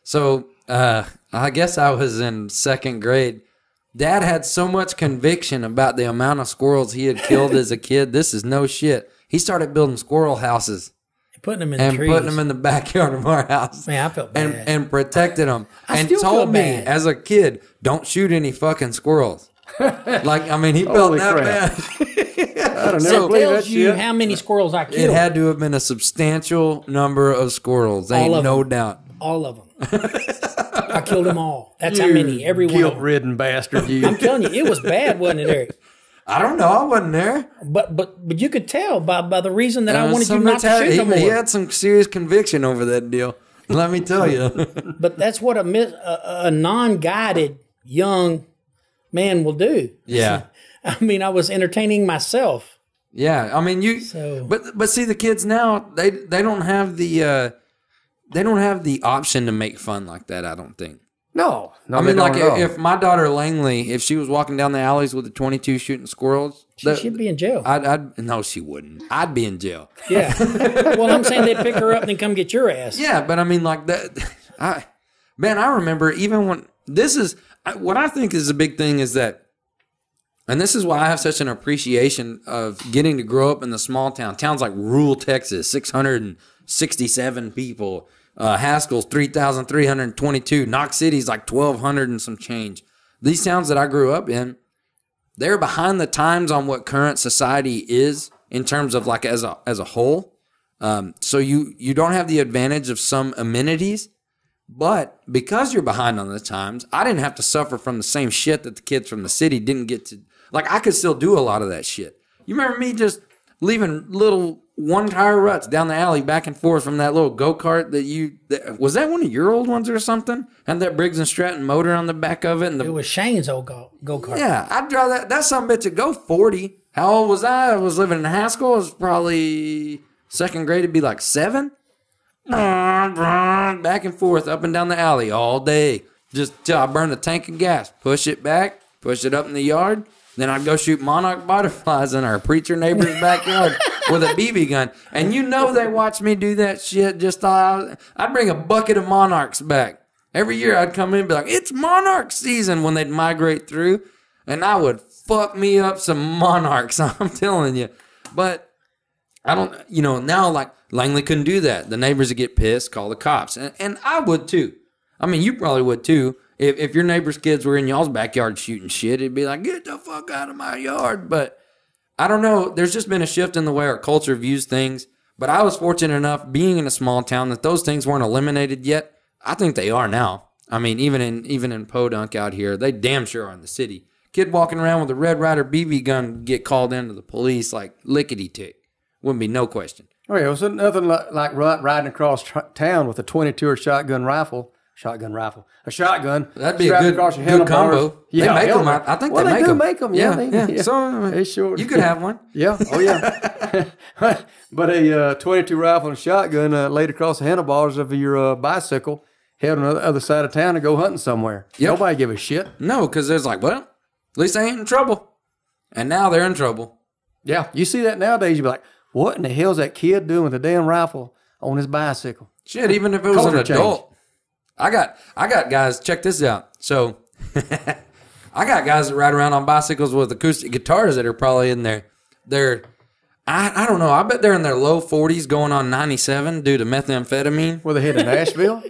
so I guess I was in second grade. Dad had so much conviction about the amount of squirrels he had killed as a kid. This is no shit. He started building squirrel houses. Putting them in the backyard of our house. Man, I felt bad. And protected them. I still feel bad. And told me as a kid, don't shoot any fucking squirrels. Like, I mean, he felt that bad. I don't know. It tells you how many squirrels I killed. It had to have been a substantial number of squirrels. Ain't no doubt. All of them. I killed them all. That's how many. Every one. Guilt-ridden bastard. I'm telling you, it was bad, wasn't it, Eric? I don't know. I wasn't there. But you could tell by the reason that I wanted you not to shoot no more. He had some serious conviction over that deal. Let me tell you. But that's what a non-guided young man will do. Yeah. I mean, I was entertaining myself. Yeah. I mean, But see, the kids now, they don't have the option to make fun like that, I don't think. No, I mean, like if my daughter Langley, if she was walking down the alleys with a 22 shooting squirrels, she'd be in jail. No, she wouldn't. I'd be in jail. Yeah. Well, I'm saying they'd pick her up and then come get your ass. Yeah, but I mean, like that. I remember even when what I think is a big thing is that, and this is why I have such an appreciation of getting to grow up in the small towns like rural Texas, 667 people. Haskell's 3,322. Knox City's like 1,200 and some change. These towns that I grew up in, they're behind the times on what current society is in terms of like as a whole. So you don't have the advantage of some amenities, but because you're behind on the times, I didn't have to suffer from the same shit that the kids from the city didn't get to. Like I could still do a lot of that shit. You remember me just leaving little one-tire ruts down the alley back and forth from that little go-kart was that one of your old ones or something? Had that Briggs & Stratton motor on the back of it. And it was Shane's old go-kart. Yeah, I'd drive that. That sumbitch would go 40. How old was I? I was living in Haskell. I was probably second grade. It'd be like 7. Back and forth, up and down the alley all day. Just till I burned a tank of gas. Push it back. Push it up in the yard. Then I'd go shoot monarch butterflies in our preacher neighbor's backyard with a BB gun. And you know they watched me do that shit. Just I'd bring a bucket of monarchs back. Every year I'd come in and be like, it's monarch season when they'd migrate through. And I would fuck me up some monarchs, I'm telling you. But I don't, now like Langley couldn't do that. The neighbors would get pissed, call the cops. And I would too. I mean, you probably would too. If your neighbor's kids were in y'all's backyard shooting shit, it'd be like, get the fuck out of my yard. But I don't know. There's just been a shift in the way our culture views things. But I was fortunate enough, being in a small town, that those things weren't eliminated yet. I think they are now. I mean, even in Podunk out here, they damn sure are in the city. Kid walking around with a Red Ryder BB gun would get called into the police like lickety-tick. Wouldn't be no question. Oh, yeah. It was nothing like riding across town with a 22 or shotgun rifle. That'd be a good combo. Yeah, they make them. I think they make them. Well, they do make them. Yeah. So it's short. You could have one. Yeah. Oh, yeah. But a 22 rifle and shotgun laid across the handlebars of your bicycle, held on the other side of town to go hunting somewhere. Yep. Nobody give a shit. No, because there's like, well, at least they ain't in trouble. And now they're in trouble. Yeah. You see that nowadays. You'd be like, what in the hell's that kid doing with a damn rifle on his bicycle? Shit, even if it was an adult. I got guys, check this out. So I got guys that ride around on bicycles with acoustic guitars that are probably in there. I don't know. I bet they're in their low 40s going on 97 due to methamphetamine. Were they headed to Nashville?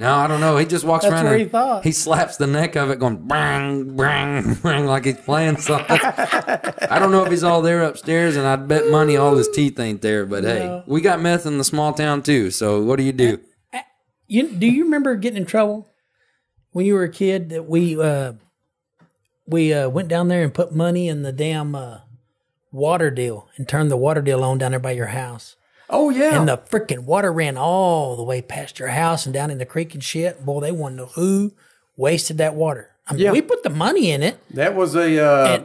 No, I don't know. He just walks around and he slaps the neck of it going bang, bang, bang like he's playing something. I don't know if he's all there upstairs, and I'd bet money all his teeth ain't there. But, hey, we got meth in the small town, too, so what do you do? Do you remember getting in trouble when you were a kid that we went down there and put money in the damn water deal and turned the water deal on down there by your house? Oh, yeah. And the freaking water ran all the way past your house and down in the creek and shit. Boy, they want to know who wasted that water. I mean, we put the money in it. That was a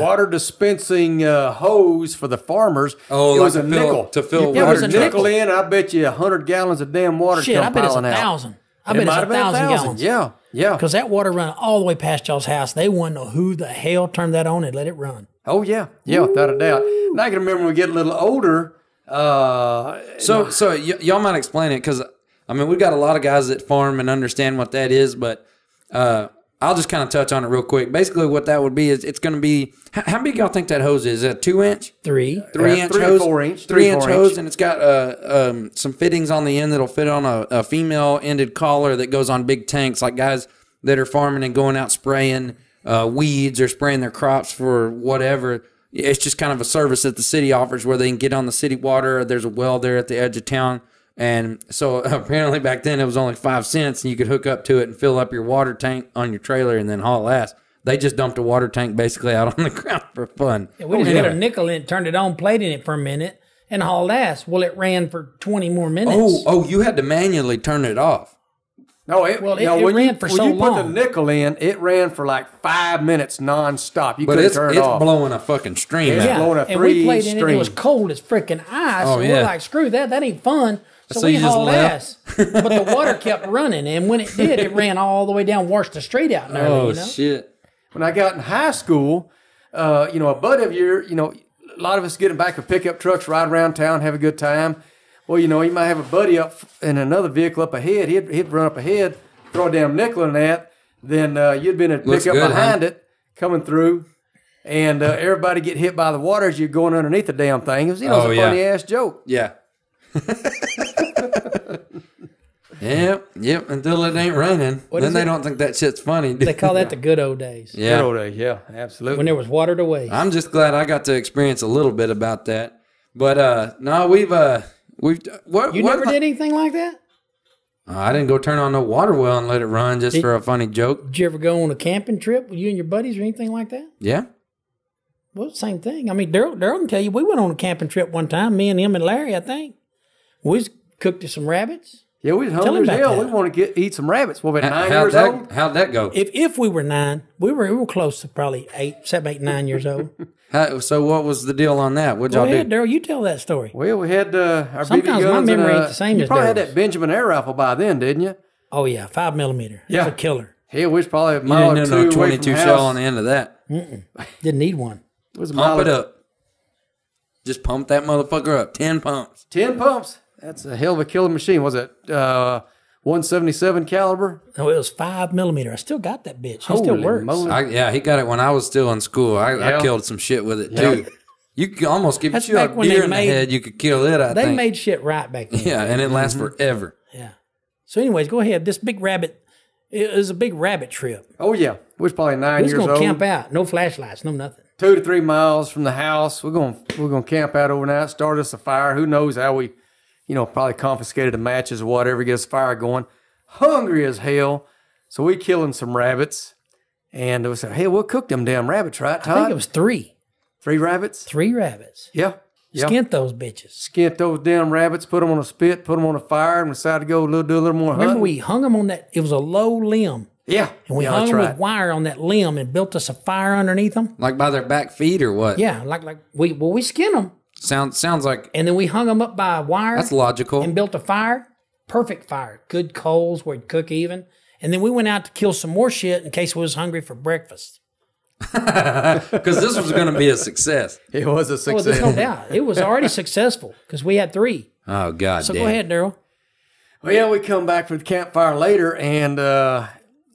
water dispensing hose for the farmers. Oh, it was a nickel. To fill water. It was a nickel in. I bet you 100 gallons of damn water shit, come piling out. Shit, I bet it's 1,000. I bet it's 1,000 gallons. Yeah, yeah. Because that water ran all the way past y'all's house. They want to know who the hell turned that on and let it run. Oh, yeah. Yeah, without a doubt. And I can remember when we get a little older. So y'all might explain it because, I mean, we've got a lot of guys that farm and understand what that is, but I'll just kind of touch on it real quick. Basically, what that would be is it's going to be, how big y'all think that hose is? A 2-inch? Three-inch hose? 4-inch. 3-inch hose, and it's got some fittings on the end that'll fit on a female-ended collar that goes on big tanks, like guys that are farming and going out spraying weeds or spraying their crops for whatever. It's just kind of a service that the city offers where they can get on the city water. There's a well there at the edge of town. And so apparently back then it was only 5 cents and you could hook up to it and fill up your water tank on your trailer and then haul ass. They just dumped a water tank basically out on the ground for fun. Yeah, we just put a nickel in it, turned it on, played in it for a minute and hauled ass. Well, it ran for 20 more minutes. Oh, you had to manually turn it off. No, it ran for so long. When you put the nickel in, it ran for like 5 minutes nonstop. You couldn't turn it off. It's blowing a fucking stream. Yeah. It's blowing a 3-inch stream. It was cold as freaking ice. Oh, yeah. We're like, screw that. That ain't fun. So we hauled ass. But the water kept running. And when it did, it ran all the way down, washed the street out. Shit. When I got in high school, a buddy of yours, a lot of us get in back of pickup trucks, ride around town, have a good time. Well, you might have a buddy up in another vehicle up ahead. He'd run up ahead, throw a damn nickel in that. Then you'd been a pickup behind it, coming through, and everybody get hit by the water as you're going underneath the damn thing. It was, a funny-ass joke. Yeah. Yep, until it ain't running. Then they don't think that shit's funny. They call that the good old days. Yeah. Good old days, yeah, absolutely. When there was water to waste. I'm just glad I got to experience a little bit about that. But, no, we've... You never did anything like that? I didn't go turn on no water well and let it run just for a funny joke. Did you ever go on a camping trip with you and your buddies or anything like that? Yeah. Well, same thing. I mean, Daryl can tell you, we went on a camping trip one time, me and him and Larry, I think. We cooked some rabbits. Yeah, we was hungry as hell. We wanted to eat some rabbits. Well, we were 9 years old. How'd that go? If we were nine, we were close to probably 7, 8, 9 years old. So what was the deal on that? What'd y'all do? Daryl, you tell that story. Well, we had our BB guns. Sometimes my memory ain't the same as Daryl's. You probably had that Benjamin air rifle by then, didn't you? Oh, yeah, 5mm. Yeah. That's a killer. Yeah, we was probably a mile or two away from the house. You didn't need no 22 shell on the end of that. Didn't need one. Pump it up. Just pump that motherfucker up. 10 pumps. 10 pumps? That's a hell of a killing machine. Was it 177 caliber? No, it was 5mm. I still got that bitch. It still works. He got it when I was still in school. I killed some shit with it too. You could almost give you a deer in the head. You could kill it. They made shit right back then. Yeah, and it lasts forever. Yeah. So, anyways, go ahead. This big rabbit. It was a big rabbit trip. Oh yeah, we was probably 9 years old. We was gonna camp out. No flashlights. No nothing. 2 to 3 miles from the house. We're gonna camp out overnight. Start us a fire. Who knows how we. Probably confiscated the matches or whatever, gets fire going. Hungry as hell. So we killing some rabbits. And we said, hey, we'll cook them damn rabbits, right, Todd? I think it was 3. 3 rabbits? 3 rabbits. Yeah. Skint those bitches. Skint those damn rabbits, put them on a spit, put them on a fire, and decided to go do a little more hunting. Remember, we hung them on that, it was a low limb. Yeah. And we hung them with wire on that limb and built us a fire underneath them. Like by their back feet or what? Yeah, we skinned them. Sounds like... And then we hung them up by a wire. That's logical. And built a fire. Perfect fire. Good coals where it'd cook even. And then we went out to kill some more shit in case we was hungry for breakfast. Because this was going to be a success. It was a success. Well, there's no doubt. It was already successful because we had 3. Oh, God. So go ahead, Daryl. Well, yeah, we come back from the campfire later and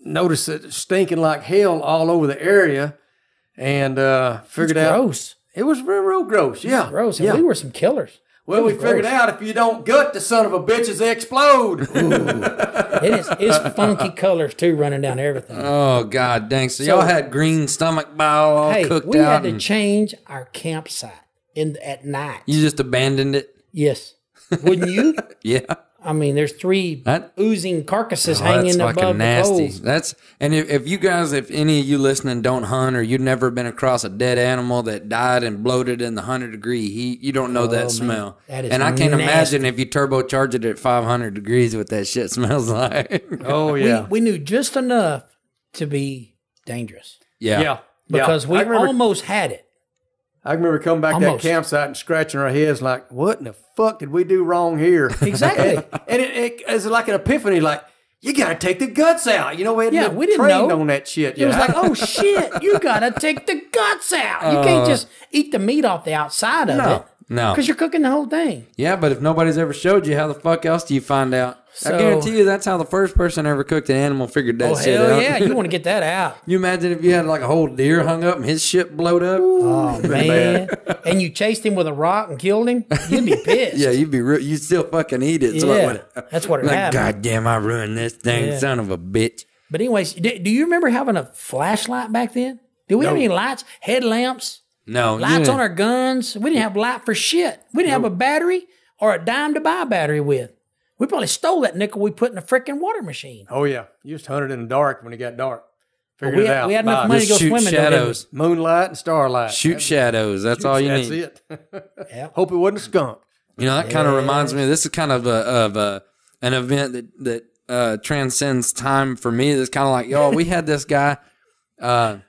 noticed it stinking like hell all over the area and figured out... It's gross. It was real gross, yeah. Gross, and we were some killers. Well, we figured out if you don't gut the son of a bitches, they explode. It's funky colors, too, running down everything. Oh, God dang. So y'all had green stomach bile all cooked out. We had to change our campsite at night. You just abandoned it? Yes. Wouldn't you? Yeah. I mean, there's three oozing carcasses hanging above the holes. And if you guys, if any of you listening don't hunt or you've never been across a dead animal that died and bloated in the 100-degree heat, you don't know that smell. That is and I can't imagine if you turbocharge it at 500 degrees what that shit smells like. Oh, yeah. We knew just enough to be dangerous. Yeah. Because we almost had it. I remember coming back to that campsite and scratching our heads like, what in the fuck did we do wrong here? Exactly. And it was like an epiphany, like, you got to take the guts out. You know, we didn't trained on that shit. It was like, oh, shit, you got to take the guts out. You can't just eat the meat off the outside of it. No. Because you're cooking the whole thing. Yeah, but if nobody's ever showed you, how the fuck else do you find out? So, I guarantee you that's how the first person ever cooked an animal figured that shit out. Oh, yeah, you want to get that out. You imagine if you had like a whole deer hung up and his shit blowed up? Oh, man. And you chased him with a rock and killed him? You'd be pissed. Yeah, you'd be you'd still fucking eat it. So yeah, that's what it happened. God damn, I ruined this thing, son of a bitch. But anyways, do you remember having a flashlight back then? Did we have any lights, headlamps? No. Lights on our guns. We didn't have light for shit. We didn't have a battery or a dime to buy a battery with. We probably stole that nickel we put in a freaking water machine. Oh, yeah. You just hunted in the dark when it got dark. Figured it out. We had enough money to go swimming. Shadows. Moonlight and starlight. Shadows. That's all you need. That's it. Yep. Hope it wasn't a skunk. You know, that kind of reminds me. This is kind of an event that transcends time for me. That's kind of like, yo, we had this guy. I'm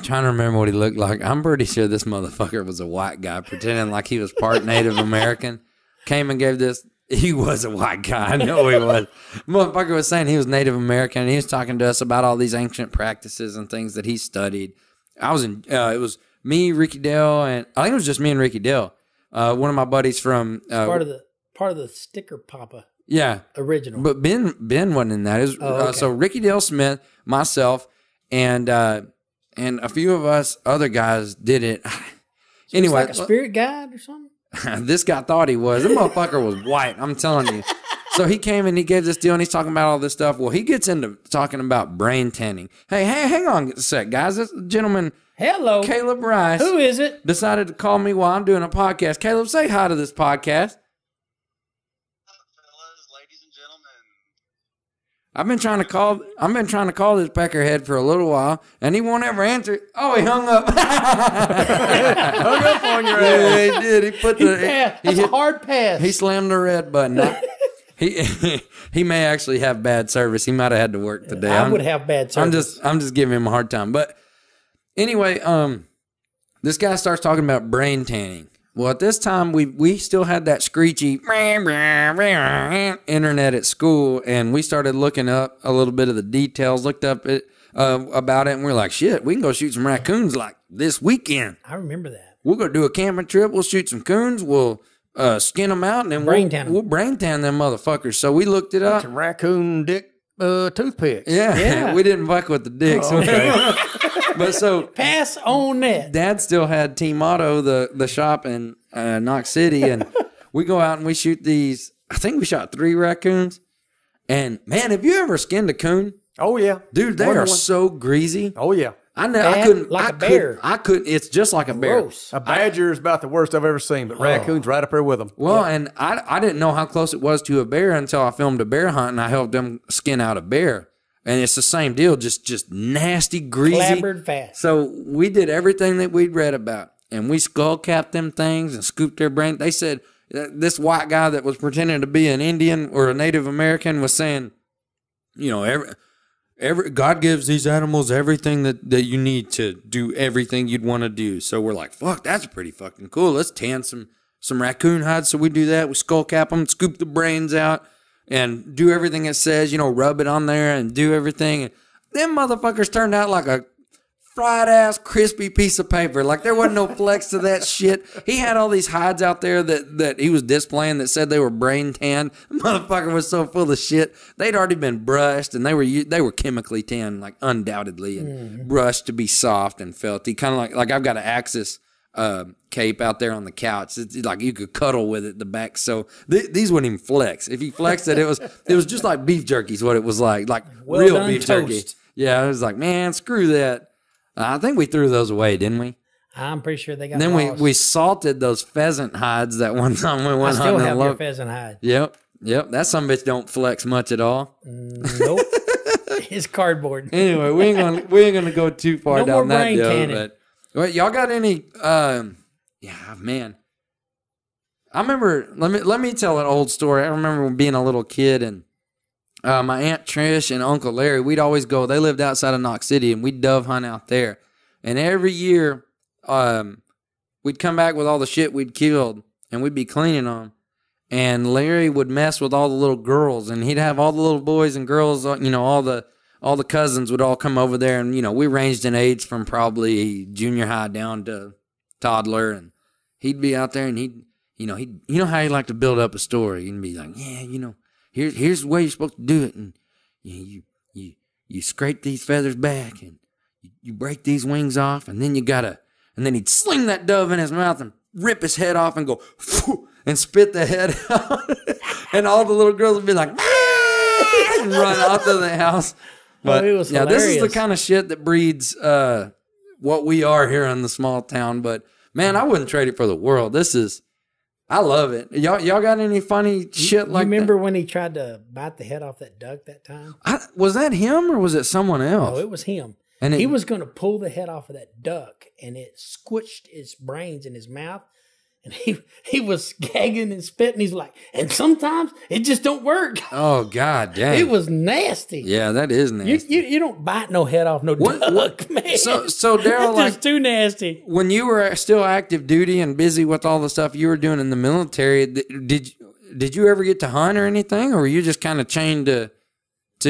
trying to remember what he looked like. I'm pretty sure this motherfucker was a white guy pretending like he was part Native American. Came and gave this. He was a white guy. I know he was. Motherfucker was saying he was Native American, and he was talking to us about all these ancient practices and things that he studied. I was in. It was me, Ricky Dale, and I think it was just me and Ricky Dale. One of my buddies from part of the Sticker Papa. Yeah, original. But Ben wasn't in that. It was, so Ricky Dale Smith, myself, and a few of us other guys did it. So anyway, it was like a spirit guide or something. This guy thought he was. The motherfucker was white, I'm telling you. So he came and he gave this deal and he's talking about all this stuff. Well, he gets into talking about brain tanning. Hey, hang on a sec, guys. This gentleman, hello, Caleb Rice. Who is it? Decided to call me while I'm doing a podcast. Caleb, say hi to this podcast. Fellas, ladies and gentlemen. I've been trying to call this peckerhead for a little while, and he won't ever answer. Oh, he hung up. Hung up on your ass. Yeah, he did. He put the a hard pass. He slammed the red button. He may actually have bad service. He might have had to work today. I would have bad service. I'm just giving him a hard time. But anyway, this guy starts talking about brain tanning. Well, at this time, we still had that screechy internet at school, and we started looking up a little bit of the details, about it, and we were like, shit, we can go shoot some raccoons like this weekend. I remember that. We'll go do a camping trip. We'll shoot some coons. We'll skin them out, and then we'll brain tan them motherfuckers. So we looked it up. Some raccoon dick toothpicks. Yeah. We didn't fuck with the dicks. Oh, okay. But so pass on that. Dad still had Team Auto, the shop in Knox City, and we go out and we shoot these. I think we shot 3 raccoons. And man, have you ever skinned a coon? Oh yeah, dude, they are so greasy. Oh yeah, I know. I couldn't like a bear. I couldn't. It's just like a bear. Gross. A badger is about the worst I've ever seen, but raccoons right up there with them. Well, and I didn't know how close it was to a bear until I filmed a bear hunt and I helped them skin out a bear. And it's the same deal, just nasty, greasy. Clabbered fast. So we did everything that we'd read about, and we skull-capped them things and scooped their brain. They said this white guy that was pretending to be an Indian or a Native American was saying, you know, God gives these animals everything that you need to do everything you'd want to do. So we're like, fuck, that's pretty fucking cool. Let's tan some raccoon hides. So we do that. We skull cap them, scoop the brains out, and do everything it says, you know, rub it on there and do everything. And them motherfuckers turned out like a fried-ass, crispy piece of paper. Like, there wasn't no flex to that shit. He had all these hides out there that he was displaying that said they were brain tanned. The motherfucker was so full of shit. They'd already been brushed, and they were chemically tanned, like, undoubtedly, and brushed to be soft and felty. Kind of like I've got an Axis cape out there on the couch. It's like you could cuddle with it, the back. So these wouldn't even flex. If you flexed it, it was just like beef jerky is what it was like well real beef jerky. Yeah, I was like, man, screw that. I think we threw those away, didn't we? I'm pretty sure they got lost. Then we salted those pheasant hides that one time we went hunting. I still have your pheasant hide. Yep. That sumbitch don't flex much at all. Nope. It's cardboard. Anyway, we ain't gonna go too far down that road. But wait, y'all got any? Man. I remember. Let me tell an old story. I remember being a little kid and my Aunt Trish and Uncle Larry. We'd always go. They lived outside of Knox City, and we'd dove hunt out there. And every year, we'd come back with all the shit we'd killed, and we'd be cleaning them. And Larry would mess with all the little girls, and he'd have all the little boys and girls, all the cousins would all come over there. And, we ranged in age from probably junior high down to toddler. And he'd be out there and he'd you know how he liked to build up a story and be like, yeah, here's the way you're supposed to do it. And you scrape these feathers back and you break these wings off and then and then he'd sling that dove in his mouth and rip his head off and go, phew, and spit the head out. And all the little girls would be like, ah! And run out of the house. But this is the kind of shit that breeds what we are here in the small town. But, man, I wouldn't trade it for the world. I love it. Y'all got any funny shit like that? Remember when he tried to bite the head off that duck that time? Was that him or was it someone else? No, it was him. And he was going to pull the head off of that duck, and it squished his brains in his mouth. And he was gagging and spitting. He's like, and sometimes it just don't work. Oh, God dang. It was nasty. Yeah, that is nasty. You don't bite no head off duck, man. So Daryl, like, just too nasty. When you were still active duty and busy with all the stuff you were doing in the military, did you ever get to hunt or anything, or were you just kind of chained to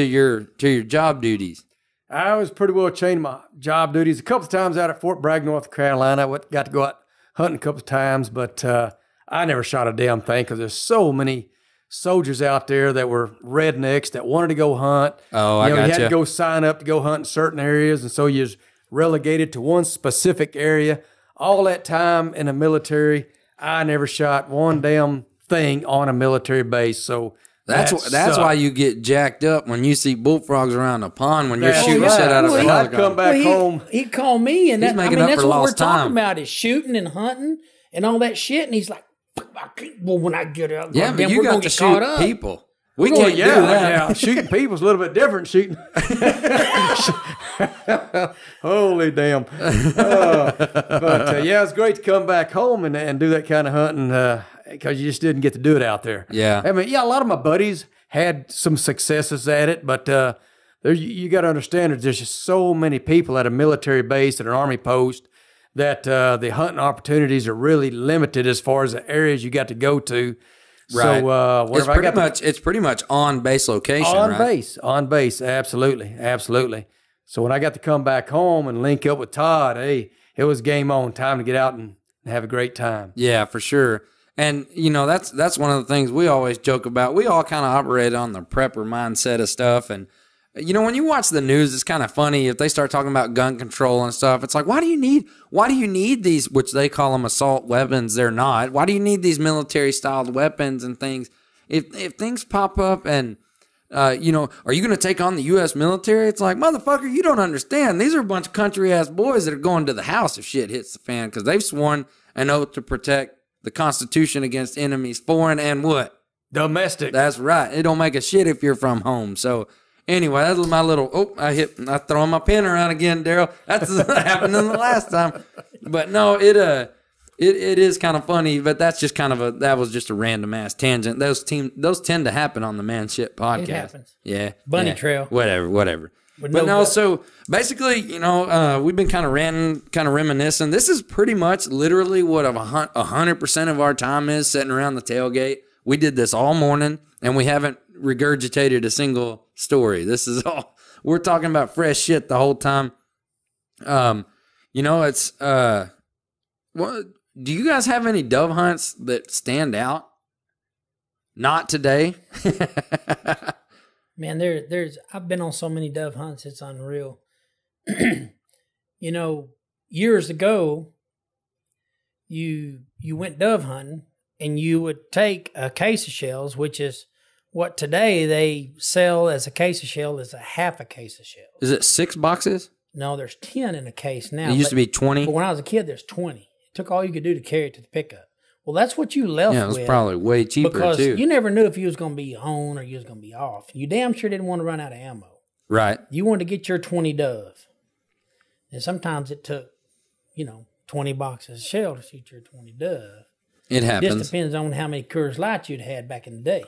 your job duties? I was pretty well chained to my job duties. A couple of times out at Fort Bragg, North Carolina, I got to go out hunting a couple of times, but I never shot a damn thing because there's so many soldiers out there that were rednecks that wanted to go hunt. Oh, I got you. You had to go sign up to go hunt in certain areas, and so you're relegated to one specific area. All that time in the military, I never shot one damn thing on a military base, so... That's why you get jacked up when you see bullfrogs around a pond when you're shooting shit out of a helicopter. I'd come back home. He'd call me, and that's what we're talking about is shooting and hunting and all that shit. And he's like, when I get out, but you got to shoot people. We can't do that. Yeah. Shooting people is a little bit different. Shooting. Holy damn! But it's great to come back home and do that kind of hunting. Because you just didn't get to do it out there. Yeah. I mean, a lot of my buddies had some successes at it, but you got to understand that there's just so many people at a military base, at an army post, that the hunting opportunities are really limited as far as the areas you got to go to. Right. So it's pretty much on base location, on base, absolutely. So when I got to come back home and link up with Todd, hey, it was game on, time to get out and have a great time. Yeah, for sure. And, that's one of the things we always joke about. We all kind of operate on the prepper mindset of stuff. And, when you watch the news, it's kind of funny if they start talking about gun control and stuff. It's like, why do you need these, which they call them assault weapons? They're not. Why do you need these military-styled weapons and things? If things pop up and, are you going to take on the U.S. military? It's like, motherfucker, you don't understand. These are a bunch of country-ass boys that are going to the house if shit hits the fan because they've sworn an oath to protect the Constitution against enemies, foreign and what? Domestic. That's right. It don't make a shit if you're from home. So anyway, that's my little, I throw my pen around again, Daryl. That's what happened in the last time. But no, it is kind of funny, but that's just kind of that was just a random ass tangent. Those tend to happen on the Man Shit Podcast. It happens. Yeah. Bunny trail. Whatever. So basically, we've been kind of ranting, kind of reminiscing. This is pretty much literally what 100% of our time is sitting around the tailgate. We did this all morning, and we haven't regurgitated a single story. This is all. We're talking about fresh shit the whole time. It's... do you guys have any dove hunts that stand out? Not today. Man, I've been on so many dove hunts, it's unreal. Years ago, you went dove hunting and you would take a case of shells, which is what today they sell as a case of shell is a half a case of shells. Is it 6 boxes? No, there's 10 in a case now. It used to be 20? But when I was a kid, there's 20. It took all you could do to carry it to the pickup. Well, that's what you left with. Yeah, it was probably way cheaper, because too. Because you never knew if you was going to be on or you was going to be off. You damn sure didn't want to run out of ammo. Right. You wanted to get your 20 dove. And sometimes it took, 20 boxes of shell to shoot your 20 dove. It happens. It just depends on how many Coors Lights you'd had back in the day.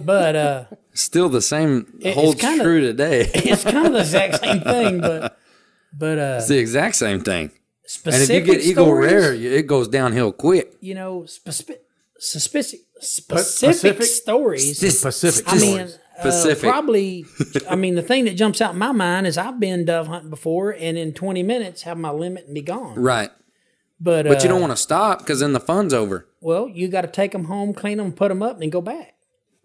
But still the same holds true today. It's kind of the exact same thing, but it's the exact same thing. Specific and if you get Eagle Rare, it goes downhill quick. Specific stories. Specific. Probably. The thing that jumps out in my mind is I've been dove hunting before, and in 20 minutes have my limit and be gone. Right. But you don't want to stop because then the fun's over. Well, you got to take them home, clean them, put them up, and go back.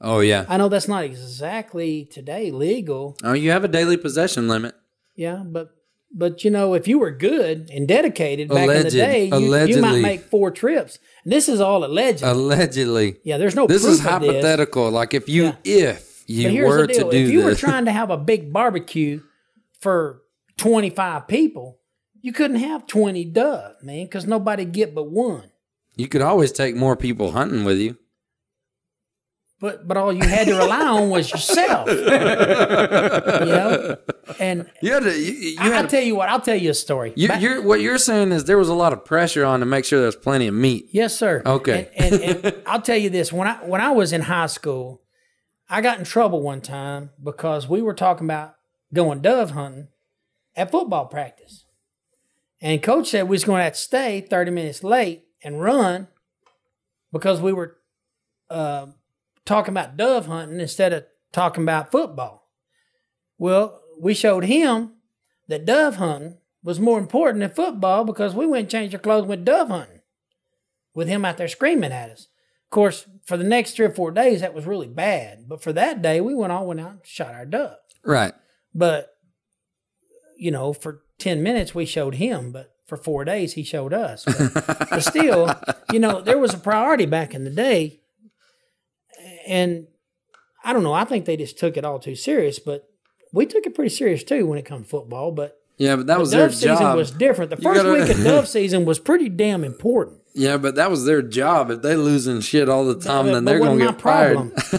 Oh, yeah. I know that's not exactly today legal. Oh, you have a daily possession limit. Yeah, but if you were good and dedicated back in the day, you might make 4 trips. And this is all alleged. Allegedly. Yeah, there's no proof of this. This is hypothetical. Like if you were to do this. If you were trying to have a big barbecue for 25 people, you couldn't have 20 dove, man, because nobody'd get but one. You could always take more people hunting with you. But all you had to rely on was yourself, And I'll tell you a story. What you're saying is there was a lot of pressure on to make sure there was plenty of meat. Yes, sir. Okay. And I'll tell you this: when I was in high school, I got in trouble one time because we were talking about going dove hunting at football practice, and coach said we was going to have to stay 30 minutes late and run because we were. Talking about dove hunting instead of talking about football. Well, we showed him that dove hunting was more important than football because we went and changed our clothes and went dove hunting with him out there screaming at us. Of course, for the next 3 or 4 days, that was really bad. But for that day, we went out and shot our dove. Right. But, for 10 minutes, we showed him. But for 4 days, he showed us. But still, there was a priority back in the day. And I don't know. I think they just took it all too serious, but we took it pretty serious too when it comes to football. But yeah, but that was their job. Season was different. The first week of dove season was pretty damn important. Yeah, but that was their job. If they losing shit all the time, then they're going to get fired. It wasn't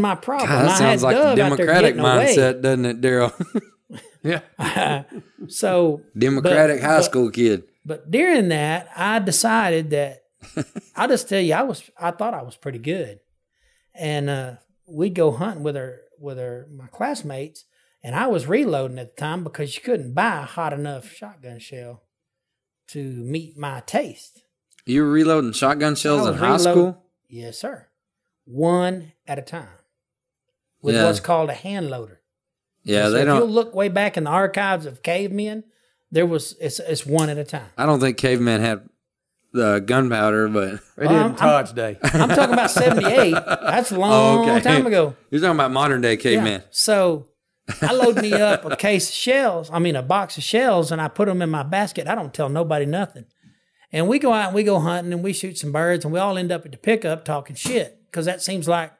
my problem. God, that sounds like a Democratic mindset, doesn't it, Daryl? Yeah. So Democratic high school kid. But during that, I decided that. I'll just tell you, I thought I was pretty good, and we'd go hunting with my classmates, and I was reloading at the time because you couldn't buy a hot enough shotgun shell to meet my taste. You were reloading shotgun shells in high school? Yes, sir. One at a time with what's called a hand loader. Yeah, so if you'll look way back in the archives of cavemen, it's one at a time. I don't think cavemen had. The gunpowder, but they did in Todd's day. I'm talking about 78. That's a long time ago. You're talking about modern day caveman. Yeah. So I load me up a box of shells, and I put them in my basket. I don't tell nobody nothing. And we go out and we go hunting and we shoot some birds, and we all end up at the pickup talking shit because that seems like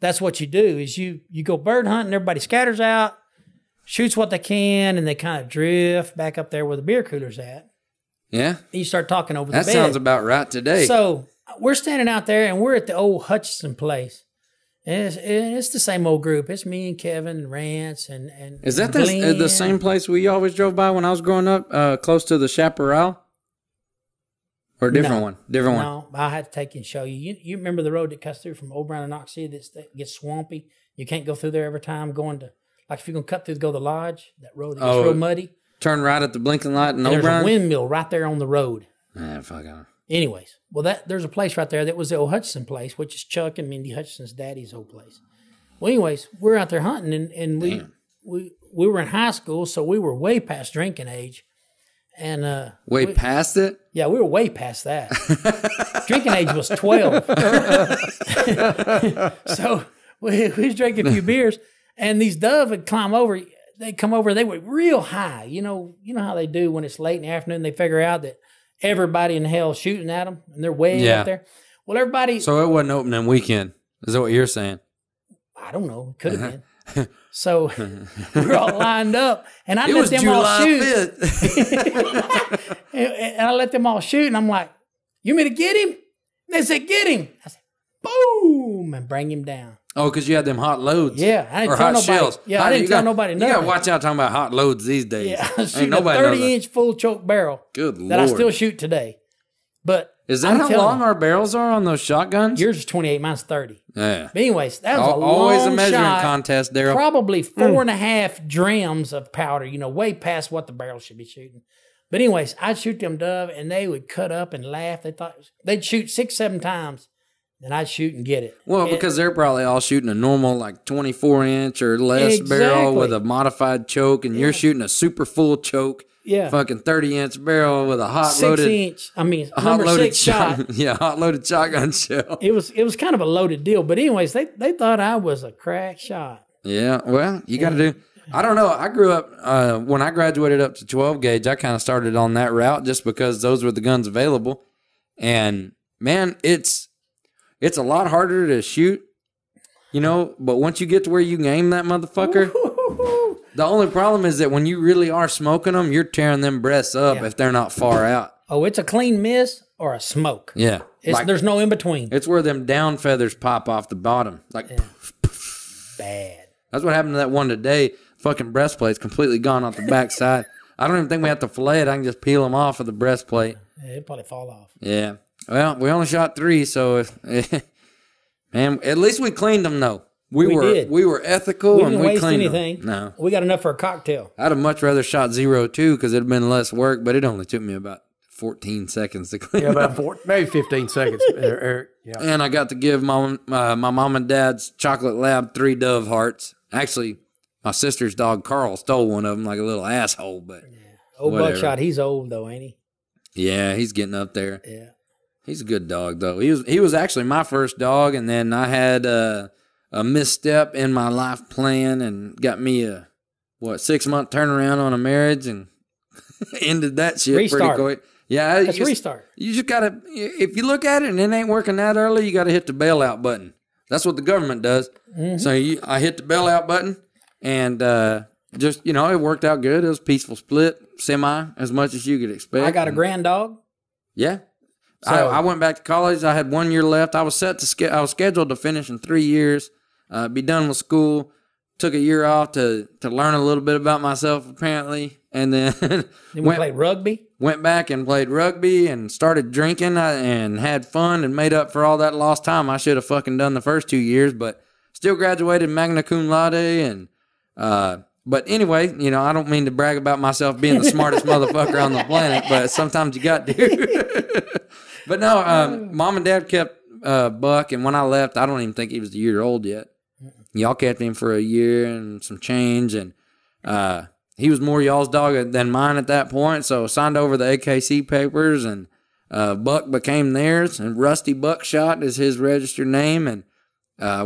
that's what you do is you go bird hunting, everybody scatters out, shoots what they can, and they kind of drift back up there where the beer cooler's at. Yeah. You start talking over the bed. That sounds about right today. So we're standing out there and we're at the old Hutchinson place. And it's the same old group. It's me and Kevin and Rance and is that the same place we always drove by when I was growing up, close to the Chaparral? Or a different one? Different one. No, I'll have to take you and show you. You remember the road that cuts through from Old Brown and Knox City that gets swampy? You can't go through there every time going to, like if you're going to cut through to go to the lodge, that road that gets real muddy. Turn right at the blinking light in O'Brien. There's a windmill right there on the road. Man, fuck on. Anyways, there's a place right there that was the old Hutchinson place, which is Chuck and Mindy Hutchinson's daddy's old place. Well, anyways, we're out there hunting, and we were in high school, so we were way past drinking age. And way past it? Yeah, we were way past that. Drinking age was 12. So we was drinking a few beers, and these dove would climb over. They come over, they were real high. You know how they do when it's late in the afternoon, they figure out that everybody in hell shooting at them, and they're way out there. Well, everybody. So it wasn't opening weekend. Is that what you're saying? I don't know. It could have been. So we're all lined up, and I let them July all shoot. And I let them all shoot, and I'm like, "You mean to get him?" And they said, "Get him." I said, "Boom!" and bring him down. Oh, because you had them hot loads. Yeah, I didn't or tell hot nobody. Shells. Yeah, I didn't tell nobody. Nothing. You got to watch out talking about hot loads these days. Yeah, I shoot a 30-inch full choke barrel. Good Lord. That I still shoot today. But is that how long our barrels are on those shotguns? Yours is 28, mine's 30. Yeah. But anyways, that was always a measuring contest, Daryl. Probably 4.5 drams of powder, you know, way past what the barrel should be shooting. But anyways, I'd shoot them dove, and they would cut up and laugh. They thought they'd shoot 6-7 times. And I'd shoot and get it. Well, because they're probably all shooting a normal, like, 24-inch or less barrel with a modified choke, and you're shooting a super full choke, fucking 30-inch barrel with a hot-loaded... 6-inch, I mean, hot-loaded shot. Yeah, hot-loaded shotgun shell. It was kind of a loaded deal. But anyways, they thought I was a crack shot. Yeah, well, you got to do... I don't know. I grew up, when I graduated up to 12-gauge, I kind of started on that route just because those were the guns available. And, man, it's a lot harder to shoot, you know, but once you get to where you can aim that motherfucker, the only problem is that when you really are smoking them, you're tearing them breasts up if they're not far out. Oh, it's a clean miss or a smoke. Yeah. There's no in between. It's where them down feathers pop off the bottom. Like, bad. That's what happened to that one today. Fucking breastplate's completely gone off the backside. I don't even think we have to fillet it. I can just peel them off of the breastplate. Yeah, it'll probably fall off. Yeah. Well, we only shot 3, so man, at least we cleaned them though. We were ethical, and we cleaned anything. Them. No, we got enough for a cocktail. I'd have much rather shot 0.2 because it'd been less work, but it only took me about 14 seconds to clean. Yeah, about 15 seconds, Eric. Yeah. And I got to give my mom and dad's chocolate lab 3 dove hearts. Actually, my sister's dog Carl stole one of them like a little asshole. But old Buckshot, he's old though, ain't he? Yeah, he's getting up there. Yeah. He's a good dog, though. He was actually my first dog, and then I had a misstep in my life plan and got me a, 6-month turnaround on a marriage and ended that shit pretty quick. Yeah. That's restart. You just got to, if you look at it and it ain't working that early, you got to hit the bailout button. That's what the government does. Mm-hmm. So I hit the bailout button, and just, you know, it worked out good. It was a peaceful split, semi, as much as you could expect. I got a grand dog. Yeah. So, I went back to college. I had 1 year left. I was I was scheduled to finish in 3 years, be done with school. Took a year off to learn a little bit about myself, apparently, and then played rugby. Went back and played rugby and started drinking and had fun and made up for all that lost time I should have fucking done the first 2 years, but still graduated magna cum laude and. But anyway, you know, I don't mean to brag about myself being the smartest motherfucker on the planet, but sometimes you got to. But no, Mom and Dad kept Buck, and when I left, I don't even think he was a year old yet. Y'all kept him for a year and some change, and he was more y'all's dog than mine at that point, so signed over the AKC papers, and Buck became theirs, and Rusty Buckshot is his registered name, and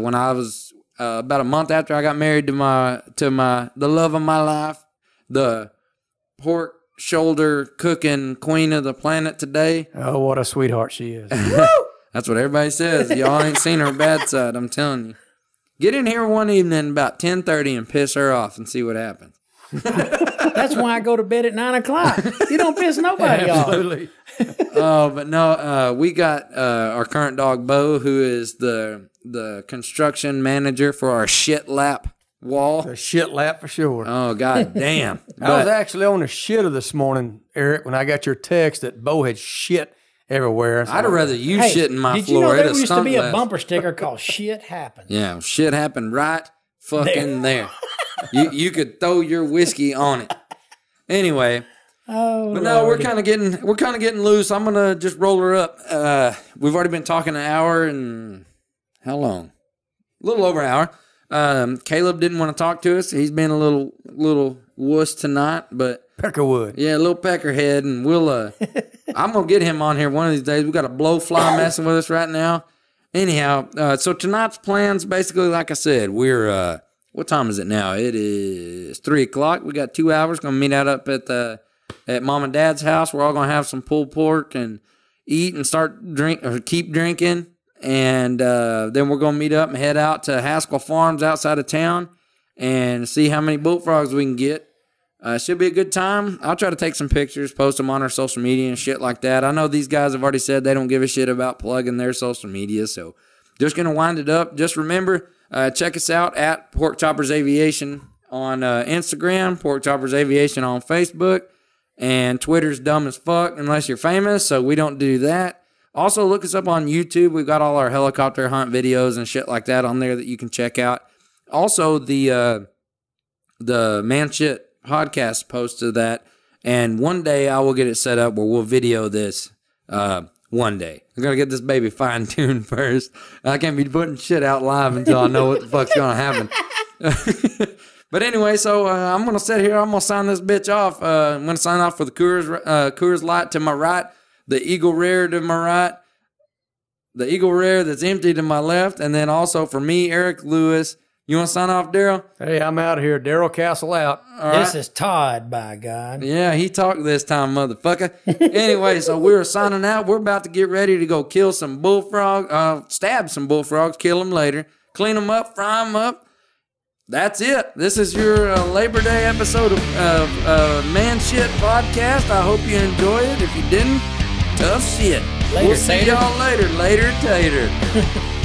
when I was... about a month after I got married to the love of my life, the pork shoulder cooking queen of the planet today. Oh, what a sweetheart she is. That's what everybody says. Y'all ain't seen her bad side, I'm telling you. Get in here one evening about 10:30 and piss her off and see what happens. That's why I go to bed at 9:00. You don't piss nobody off. Absolutely. Oh, but no, we got our current dog, Bo, who is the construction manager for our shit lap wall. The shit lap for sure. Oh, God damn. I was actually on the shitter this morning, Eric, when I got your text that Bo had shit everywhere. So I'd rather you shit in my floor. You know, there used to be a bumper sticker called Shit Happened. Yeah, shit happened right fucking there. You could throw your whiskey on it. Anyway... Oh, but no, we're kind of getting loose. I'm gonna just roll her up. We've already been talking an hour and how long? A little over an hour. Caleb didn't want to talk to us. He's been a little wuss tonight, but peckerwood. Yeah, a little peckerhead, and we'll. I'm gonna get him on here one of these days. We got a blowfly messing with us right now. Anyhow, so tonight's plans basically, like I said, we're. What time is it now? It is 3:00. We got 2 hours. Gonna meet out up at the. at Mom and Dad's house. We're all going to have some pulled pork and eat and start drink or keep drinking. And then we're going to meet up and head out to Haskell Farms outside of town and see how many bullfrogs we can get. Should be a good time. I'll try to take some pictures, post them on our social media and shit like that. I know these guys have already said they don't give a shit about plugging their social media, so just going to wind it up. Just remember, check us out at Pork Choppers Aviation on Instagram, Pork Choppers Aviation on Facebook, and Twitter's dumb as fuck unless you're famous, so we don't do that. Also, look us up on YouTube. We've got all our helicopter hunt videos and shit like that on there that you can check out. Also, the Man Shit Podcast posted that, and one day I will get it set up where we'll video this. One day I'm gonna get this baby fine-tuned first. I can't be putting shit out live until I know what the fuck's gonna happen. But anyway, so I'm gonna sit here, I'm gonna sign this bitch off. I'm gonna sign off for the Coors Light to my right, the Eagle Rare to my right, the Eagle Rare that's empty to my left, and then also for me, Eric Lewis. You want to sign off, Daryl? Hey, I'm out of here. Daryl Castle out. All this right. Is Todd, by God. Yeah, he talked this time, motherfucker. Anyway, so we're signing out. We're about to get ready to go kill some bullfrogs, stab some bullfrogs, kill them later, clean them up, fry them up. That's it. This is your Labor Day episode of Man Shit Podcast. I hope you enjoy it. If you didn't, tough shit. We'll see y'all later. Later, tater.